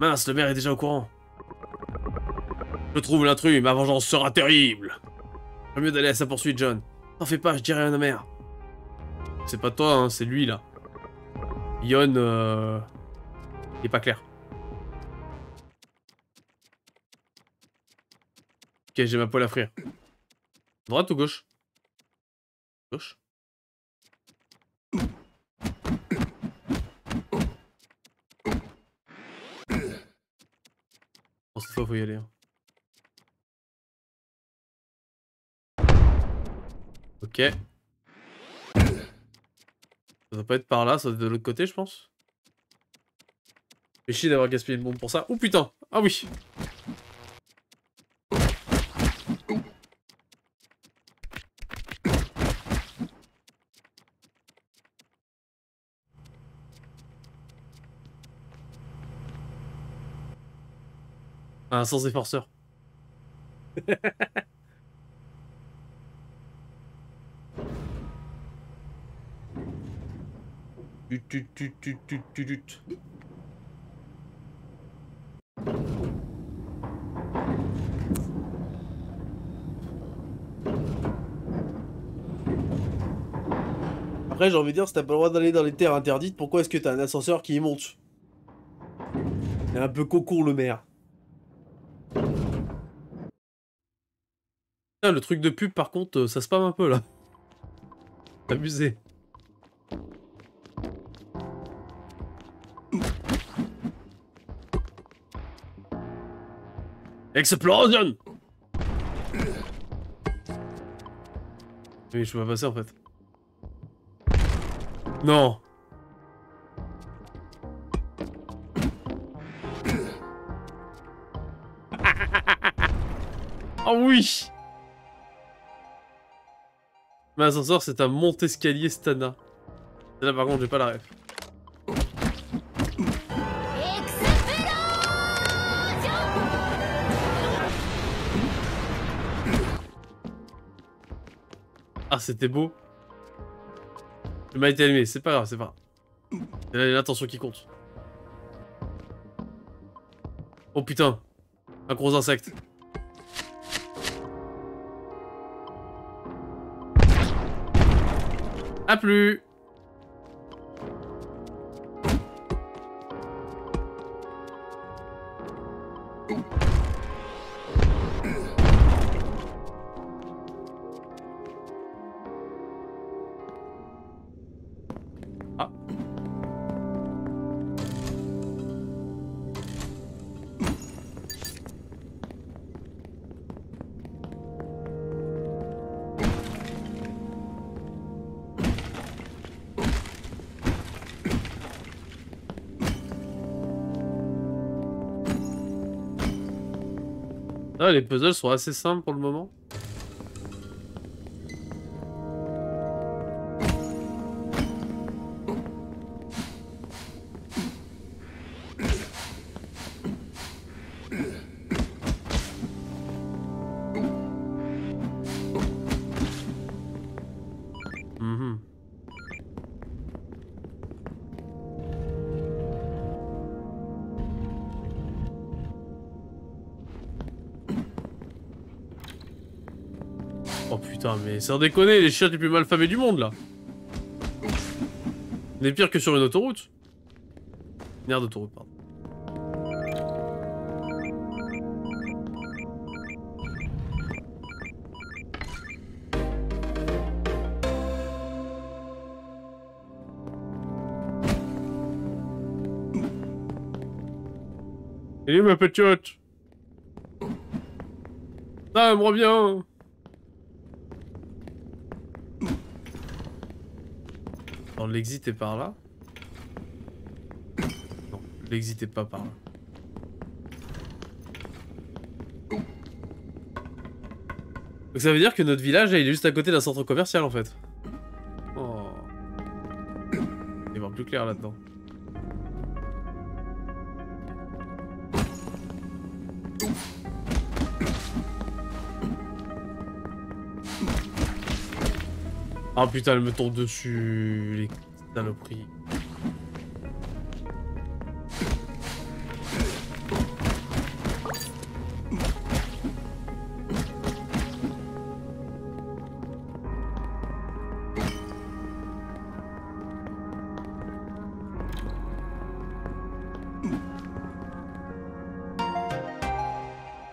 Mince, le maire est déjà au courant. Je trouve l'intrus, ma vengeance sera terrible. Vaut mieux d'aller à sa poursuite, John. T'en fais pas, je dirai rien au maire. C'est pas toi, hein, c'est lui, là. Yon, il est pas clair. Ok, j'ai ma poêle à frire. Droite ou gauche? Gauche. Bon, cette fois, faut y aller, hein. Ok. Ça doit pas être par là, ça doit être de l'autre côté, je pense. J'ai chier d'avoir gaspillé une bombe pour ça. Oh putain! Ah oui! Ah, sans efforceur. Après j'ai envie de dire, si t'as pas le droit d'aller dans les terres interdites, pourquoi est-ce que t'as un ascenseur qui y monte? C'est un peu cocon le maire. Putain, le truc de pub par contre, ça spamme un peu là. Amusé. Explosion! Oui, je peux pas passer en fait. Non! Oh oui! Mais l'ascenseur, c'est un monte-escalier Stana. Là par contre, j'ai pas la ref. Ah, c'était beau. Je m'ai été allumé, c'est pas grave, c'est pas grave. C'est l'attention qui compte. Oh putain, un gros insecte. A plus. Ah. Ah, les puzzles sont assez simples pour le moment. Mais sans déconner, les chiottes les plus mal famées du monde là. N'est pire que sur une autoroute. Une aire d'autoroute, pardon. Salut ma petite. Ça me revient. L'exit est par là. Non, l'exit est pas par là. Donc ça veut dire que notre village, il est juste à côté d'un centre commercial en fait. Oh. Il est voir plus clair là-dedans. Ah putain, elle me tombe dessus, les saloperies.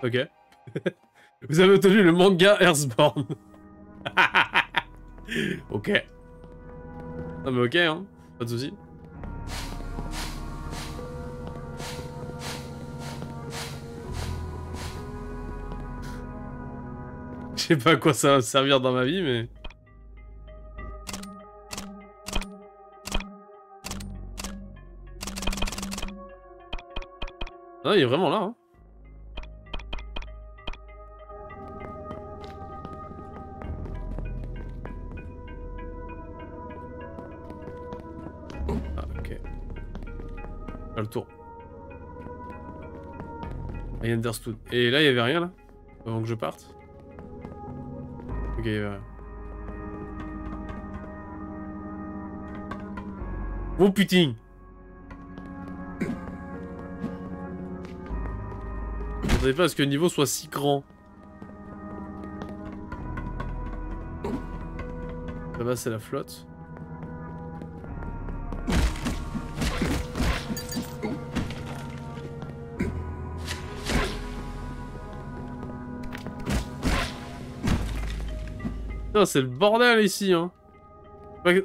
Ok. Vous avez obtenu le manga Earthborn. Ok. Non mais ok hein, pas de soucis. Je sais pas à quoi ça va me servir dans ma vie mais... Ah il est vraiment là hein. I understood. Et là, il y avait rien là? Avant que je parte? Ok, il y avait rien. Oh putain. Je ne m'attendais pas à ce que le niveau soit si grand. Là-bas c'est la flotte. Putain c'est le bordel ici hein.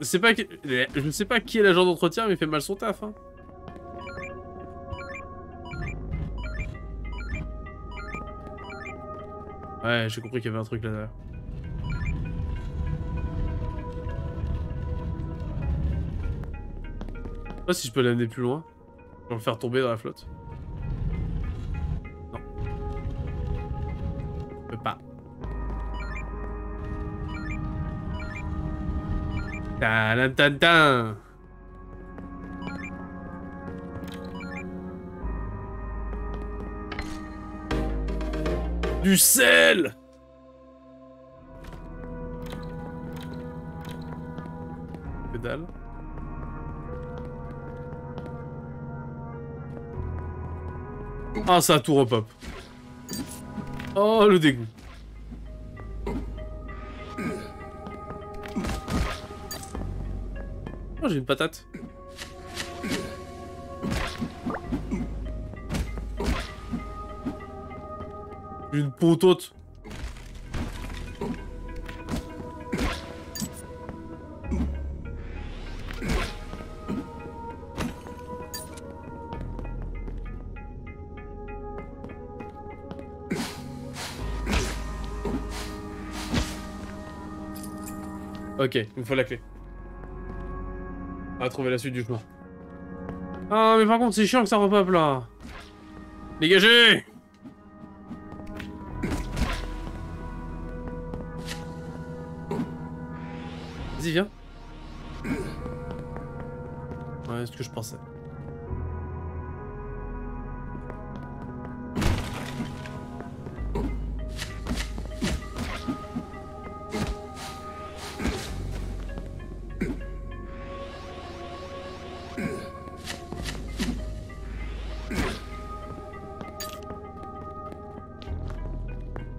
C'est pas que... Je sais pas qui est l'agent d'entretien mais il fait mal son taf hein. Ouais j'ai compris qu'il y avait un truc là derrière. Je sais pas si je peux l'amener plus loin. Je vais le faire tomber dans la flotte. Non. Je peux pas. Tan. Du sel. Que dalle. Ah ça a tout repop. Oh le dégoût. Oh, j'ai une patate. Une potote. Ok, il me faut la clé. On va trouver la suite du chemin. Ah mais par contre c'est chiant que ça repop là. Dégagez. Vas-y viens. Ouais c'est ce que je pensais.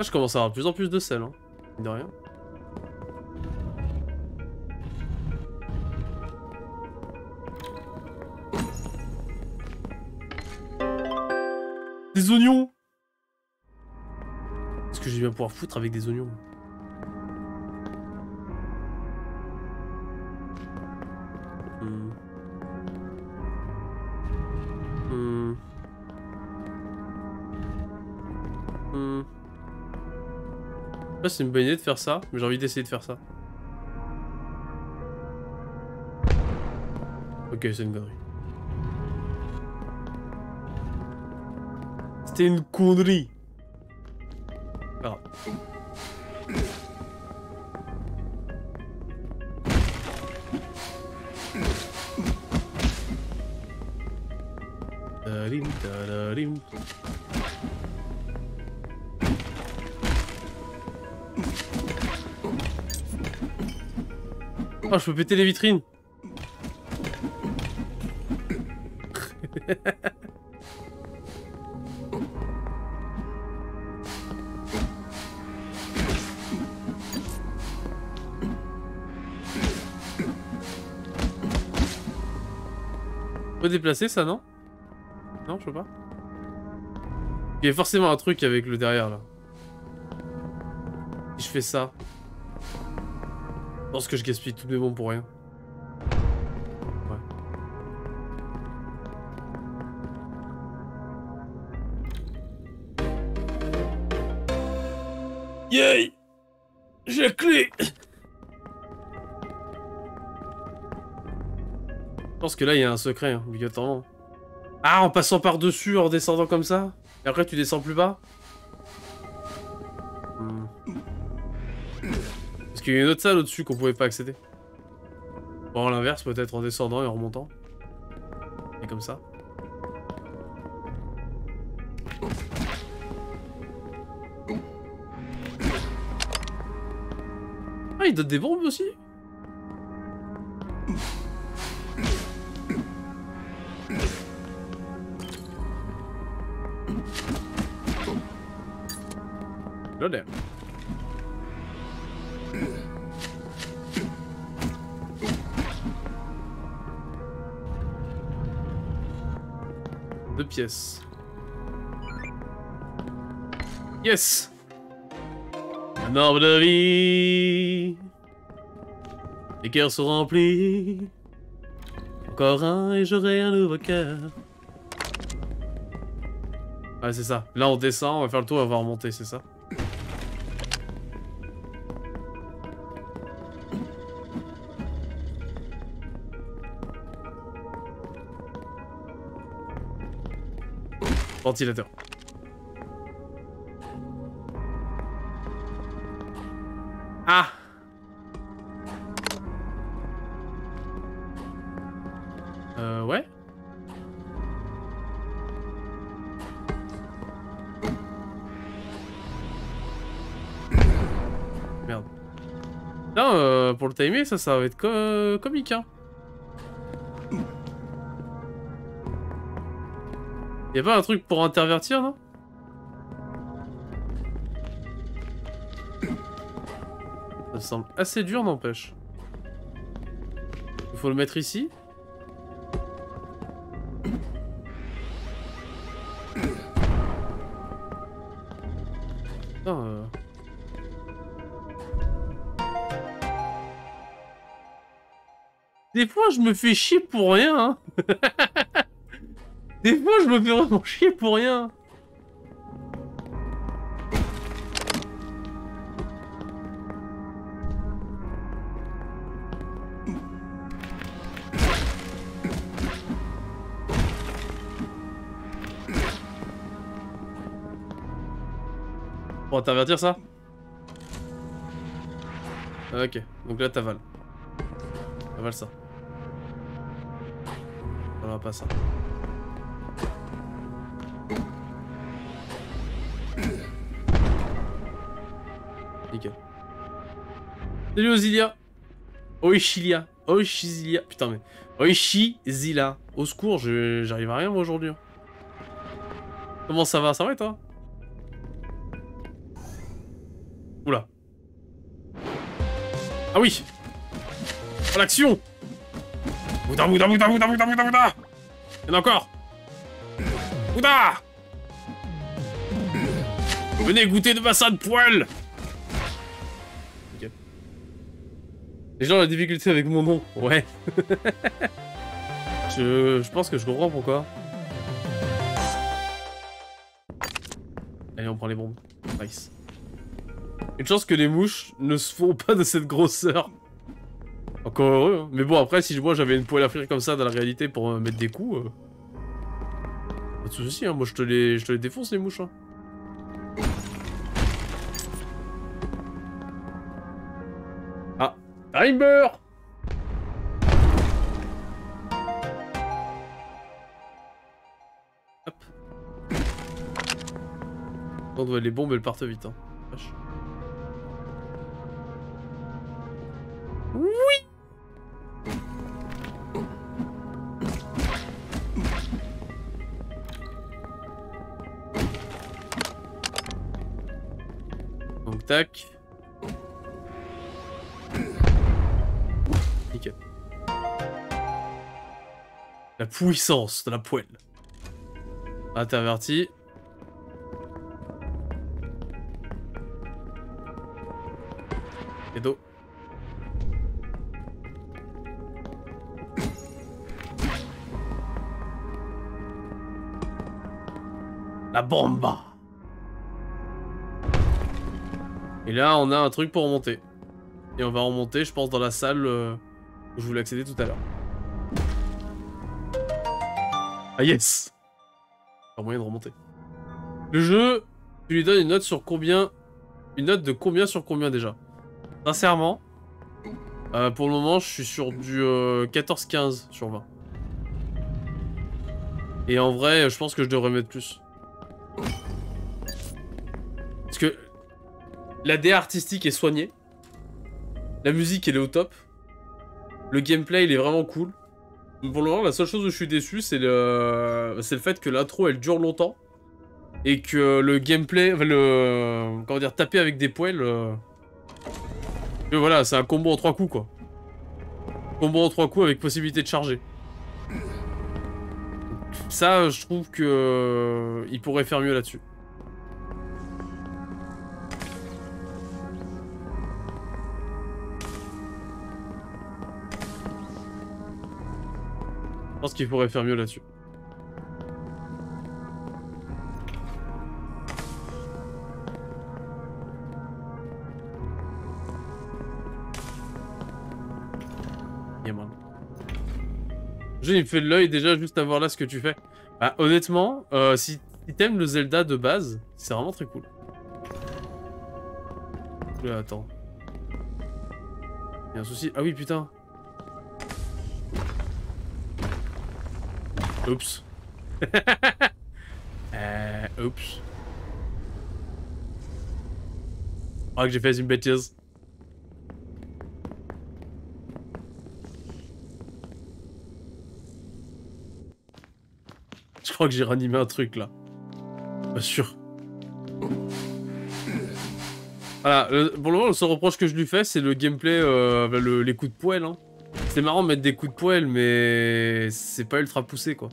Je commence à avoir de plus en plus de sel, hein. De rien. Des oignons. Est-ce que je vais bien pouvoir foutre avec des oignons? Là c'est une bonne idée de faire ça, mais j'ai envie d'essayer de faire ça. Ok, c'est une connerie. C'était une connerie. Ah. Tarim, tarim. Oh, je peux péter les vitrines. On peut déplacer ça, non? Non, je peux pas. Il y a forcément un truc avec le derrière, là. Si je fais ça... Je pense que je gaspille toutes mes bombes pour rien. Ouais. Yay! Yeah. J'ai la clé! Je pense que là il y a un secret, hein, obligatoirement. Ah, en passant par-dessus, en descendant comme ça? Et après tu descends plus bas? Parce qu'il y a une autre salle au-dessus qu'on pouvait pas accéder. Bon, à l'inverse, peut-être en descendant et en remontant. Et comme ça. Ah, il donne des bombes aussi? Eastward. Deux pièces. Yes. Un nombre de vies. Les cœurs sont remplis. Encore un et j'aurai un nouveau cœur. Ouais, c'est ça. Là, on descend, on va faire le tour, on va remonter, c'est ça. Ventilateur. Ah! Ouais? Merde. Non, pour le timer, ça va être comique, hein. Y'a pas un truc pour intervertir, non? Ça me semble assez dur, n'empêche. Il faut le mettre ici. Putain, Des fois, je me fais chier pour rien, hein. Des fois, je me fais vraiment chier pour rien. Pour intervertir ça? Ok, donc là t'avales. T'avales ça. Voilà, pas ça. Nickel. Salut Ozilia. Oishilia. Oishizilia. Putain mais... Oishizila. Au secours, j'arrive à rien moi aujourd'hui. Comment ça va? Ça va et toi? Oula. Ah oui. Oh l'action. Bouda bouda bouda bouda bouda bouda bouda. Y'en a encore. Bouda. Venez goûter de bassin de poil. Les gens ont la difficulté avec mon nom, ouais. Je pense que je comprends pourquoi. Allez, on prend les bombes. Nice. Une chance que les mouches ne se font pas de cette grosseur. Encore heureux, hein. Mais bon, après, si moi j'avais une poêle à frire comme ça dans la réalité pour mettre des coups... Pas de soucis, hein. Moi je te les défonce les mouches. Hein. Ah, il meurt! Hop. On doit les bombes, elles partent vite, hein. Vache. Oui! Donc, tac. La puissance de la poêle. Interverti. Et dos. La bomba. Et là, on a un truc pour remonter. Et on va remonter, je pense, dans la salle où je voulais accéder tout à l'heure. Ah yes! Pas moyen de remonter. Le jeu, tu lui donnes une note sur combien? Une note de combien sur combien déjà? Sincèrement, pour le moment, je suis sur du 14-15 sur 20. Et en vrai, je pense que je devrais mettre plus. Parce que la DA artistique est soignée. La musique, elle est au top. Le gameplay, il est vraiment cool. Pour le moment, la seule chose où je suis déçu, c'est le fait que l'intro, elle dure longtemps. et que le gameplay, comment dire, taper avec des poils, et voilà, c'est un combo en 3 coups quoi. Combo en 3 coups avec possibilité de charger. Ça, je trouve que il pourrait faire mieux là-dessus. Je pense qu'il pourrait faire mieux là-dessus. Je me fais de l'œil déjà juste à voir là ce que tu fais. Bah, honnêtement, si t'aimes le Zelda de base, c'est vraiment très cool. Là, attends. Il y a un souci. Ah oui, putain. Oups. Oups. Oh, que j'ai fait une bêtise. Je crois que j'ai ranimé un truc là. Pas sûr. Voilà, pour le moment, le seul reproche que je lui fais, c'est le gameplay, les coups de poêle. Hein. C'est marrant de mettre des coups de poêle, mais c'est pas ultra poussé quoi.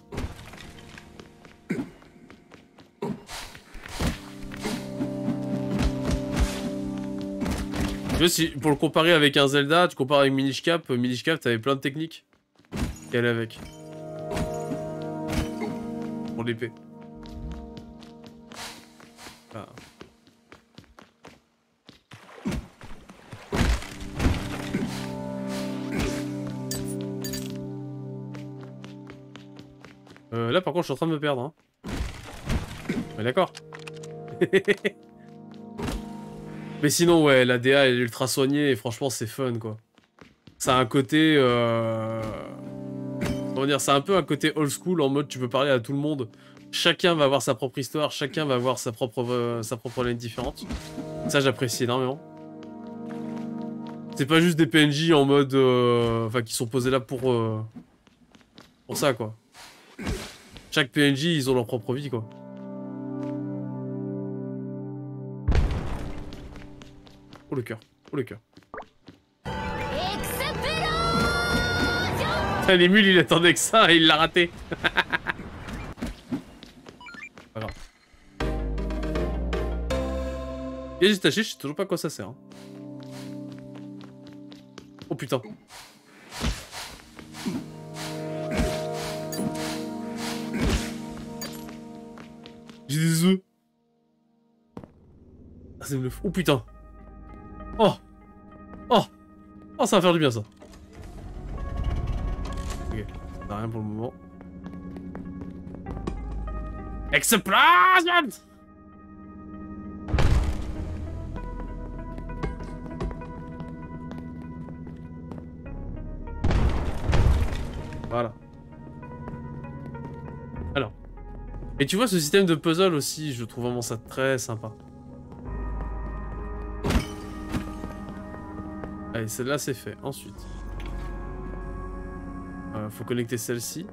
Tu vois, si, pour le comparer avec un Zelda, tu compares avec Minish Cap. Minish Cap, t'avais plein de techniques qu'elle allait avec. Pour l'épée. Ah. Là par contre je suis en train de me perdre hein. Ouais, d'accord. Mais sinon ouais la DA elle est ultra soignée et franchement c'est fun quoi. Ça a un côté comment dire, c'est un peu un côté old school en mode tu peux parler à tout le monde. Chacun va avoir sa propre histoire, chacun va avoir sa propre ligne différente. Ça j'apprécie énormément. C'est pas juste des PNJ en mode enfin qui sont posés là pour ça quoi. Chaque PNJ, ils ont leur propre vie, quoi. Oh le cœur, oh le cœur. L'émule, il attendait que ça et il l'a raté. Pas grave. Piège détaché, je sais toujours pas à quoi ça sert. Hein. Oh putain. J'ai des œufs. Ah, c'est le fou. Oh putain. Oh. Oh. Oh, ça va faire du bien ça. Ok, ça n'a rien pour le moment. Explosion. Voilà. Alors. Et tu vois ce système de puzzle aussi, je trouve vraiment ça très sympa. Allez, celle-là c'est fait. Ensuite, faut connecter celle-ci.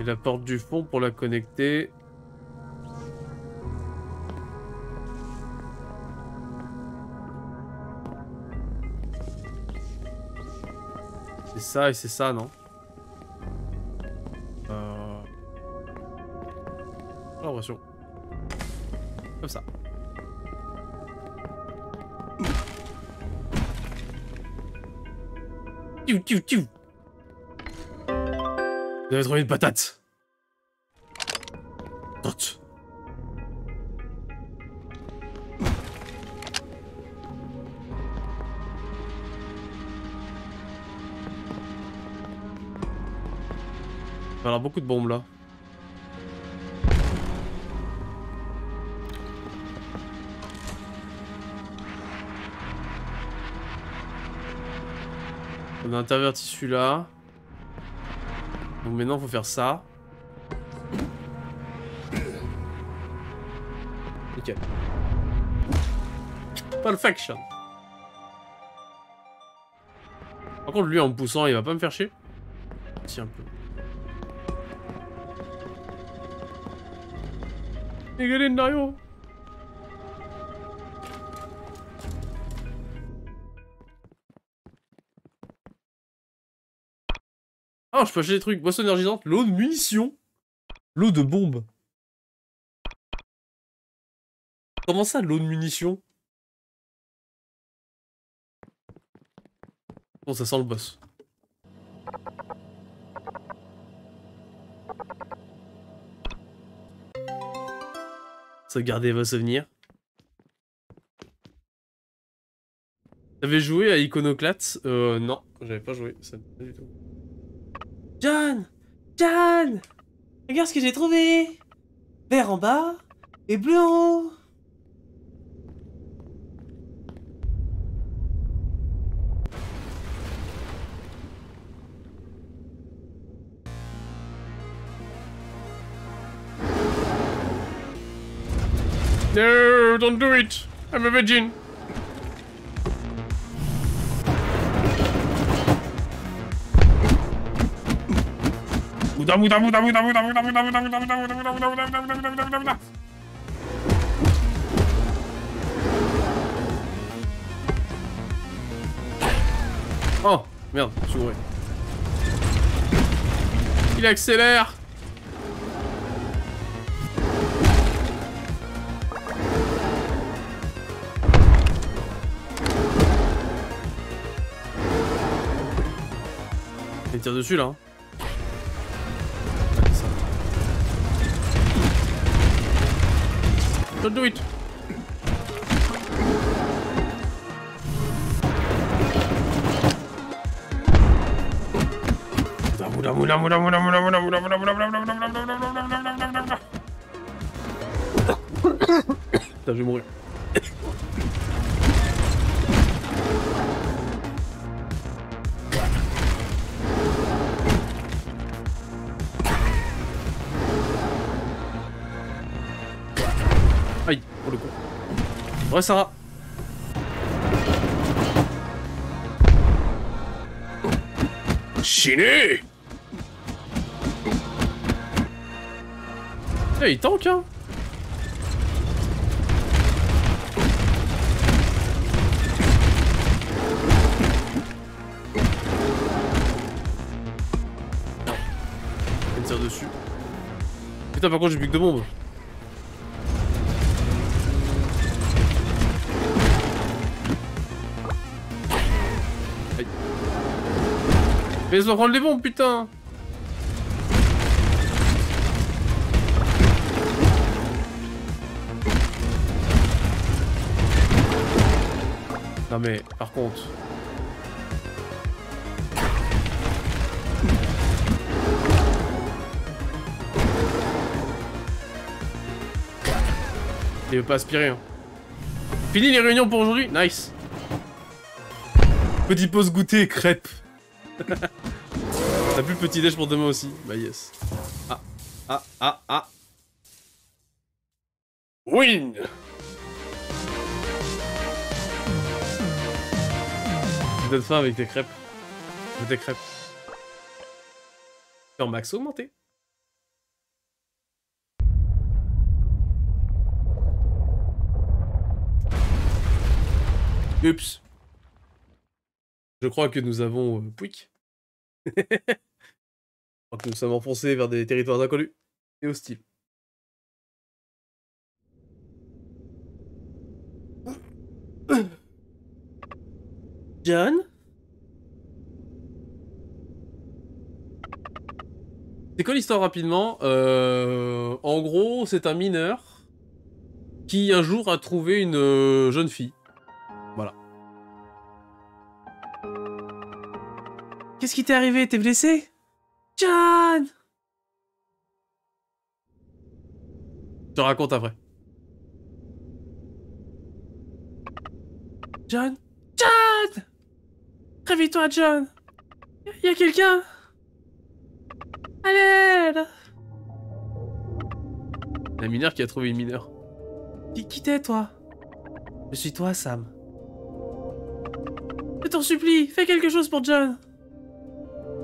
Et la porte du fond pour la connecter. C'est ça et c'est ça, non? J'ai l'impression. Comme ça. Tiu, tiu, tiu. Vous avez trouvé une patate. Tote. Il va y avoir beaucoup de bombes là. On a interverti celui-là. Donc maintenant il faut faire ça. Nickel. Perfection. Par contre, lui, en me poussant, il va pas me faire chier. Tiens un peu. Dégueulé, Nario. Ah, je peux acheter des trucs. Boisson énergisante, l'eau de munitions, l'eau de bombe. Comment ça, l'eau de munitions? Bon, ça sent le boss. Sauvegardez vos souvenirs. T'avais joué à Iconoclats? Non, j'avais pas joué. Ça pas du tout. John, regarde ce que j'ai trouvé. Vert en bas et bleu en haut. No, don't do it. I'm a virgin. Oh merde, je suis bourré. Il accélère. Il tire dessus là. Don't do it. Putain, je vais mourir. Aïe, pour le coup. Ouais, Sarah. Chiné. Eh, il tank, hein. Il tire dessus. Putain, par contre, j'ai plus que deux bombes. Mais ils vont prendre les bombes, putain. Non mais, par contre... Il veut pas aspirer, hein. Fini les réunions pour aujourd'hui. Nice. Petit pause goûter, crêpes. T'as plus le petit déj pour demain aussi? Bah yes. Ah, ah, ah, ah. Win. Tu donnes faim avec tes crêpes. Avec tes crêpes. Sur max augmenté. Oups. Je crois que nous avons... Pouic. Je crois que nous sommes enfoncés vers des territoires inconnus et hostiles. John? C'est quoi l'histoire rapidement? En gros, c'est un mineur qui un jour a trouvé une jeune fille. Voilà. Qu'est-ce qui t'est arrivé? T'es blessé? John! Je te raconte après. John? John! Réveille-toi, John! Y'a quelqu'un? À l'aide! La mineure qui a trouvé une mineure. Qui t'es, toi? Je suis toi, Sam. Je t'en supplie, fais quelque chose pour John.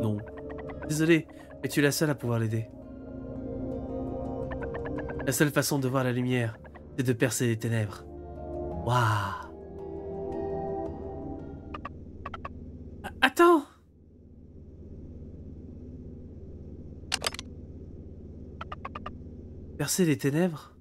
Non. Désolé, mais tu es la seule à pouvoir l'aider. La seule façon de voir la lumière, c'est de percer les ténèbres. Waouh. Attends. Percer les ténèbres?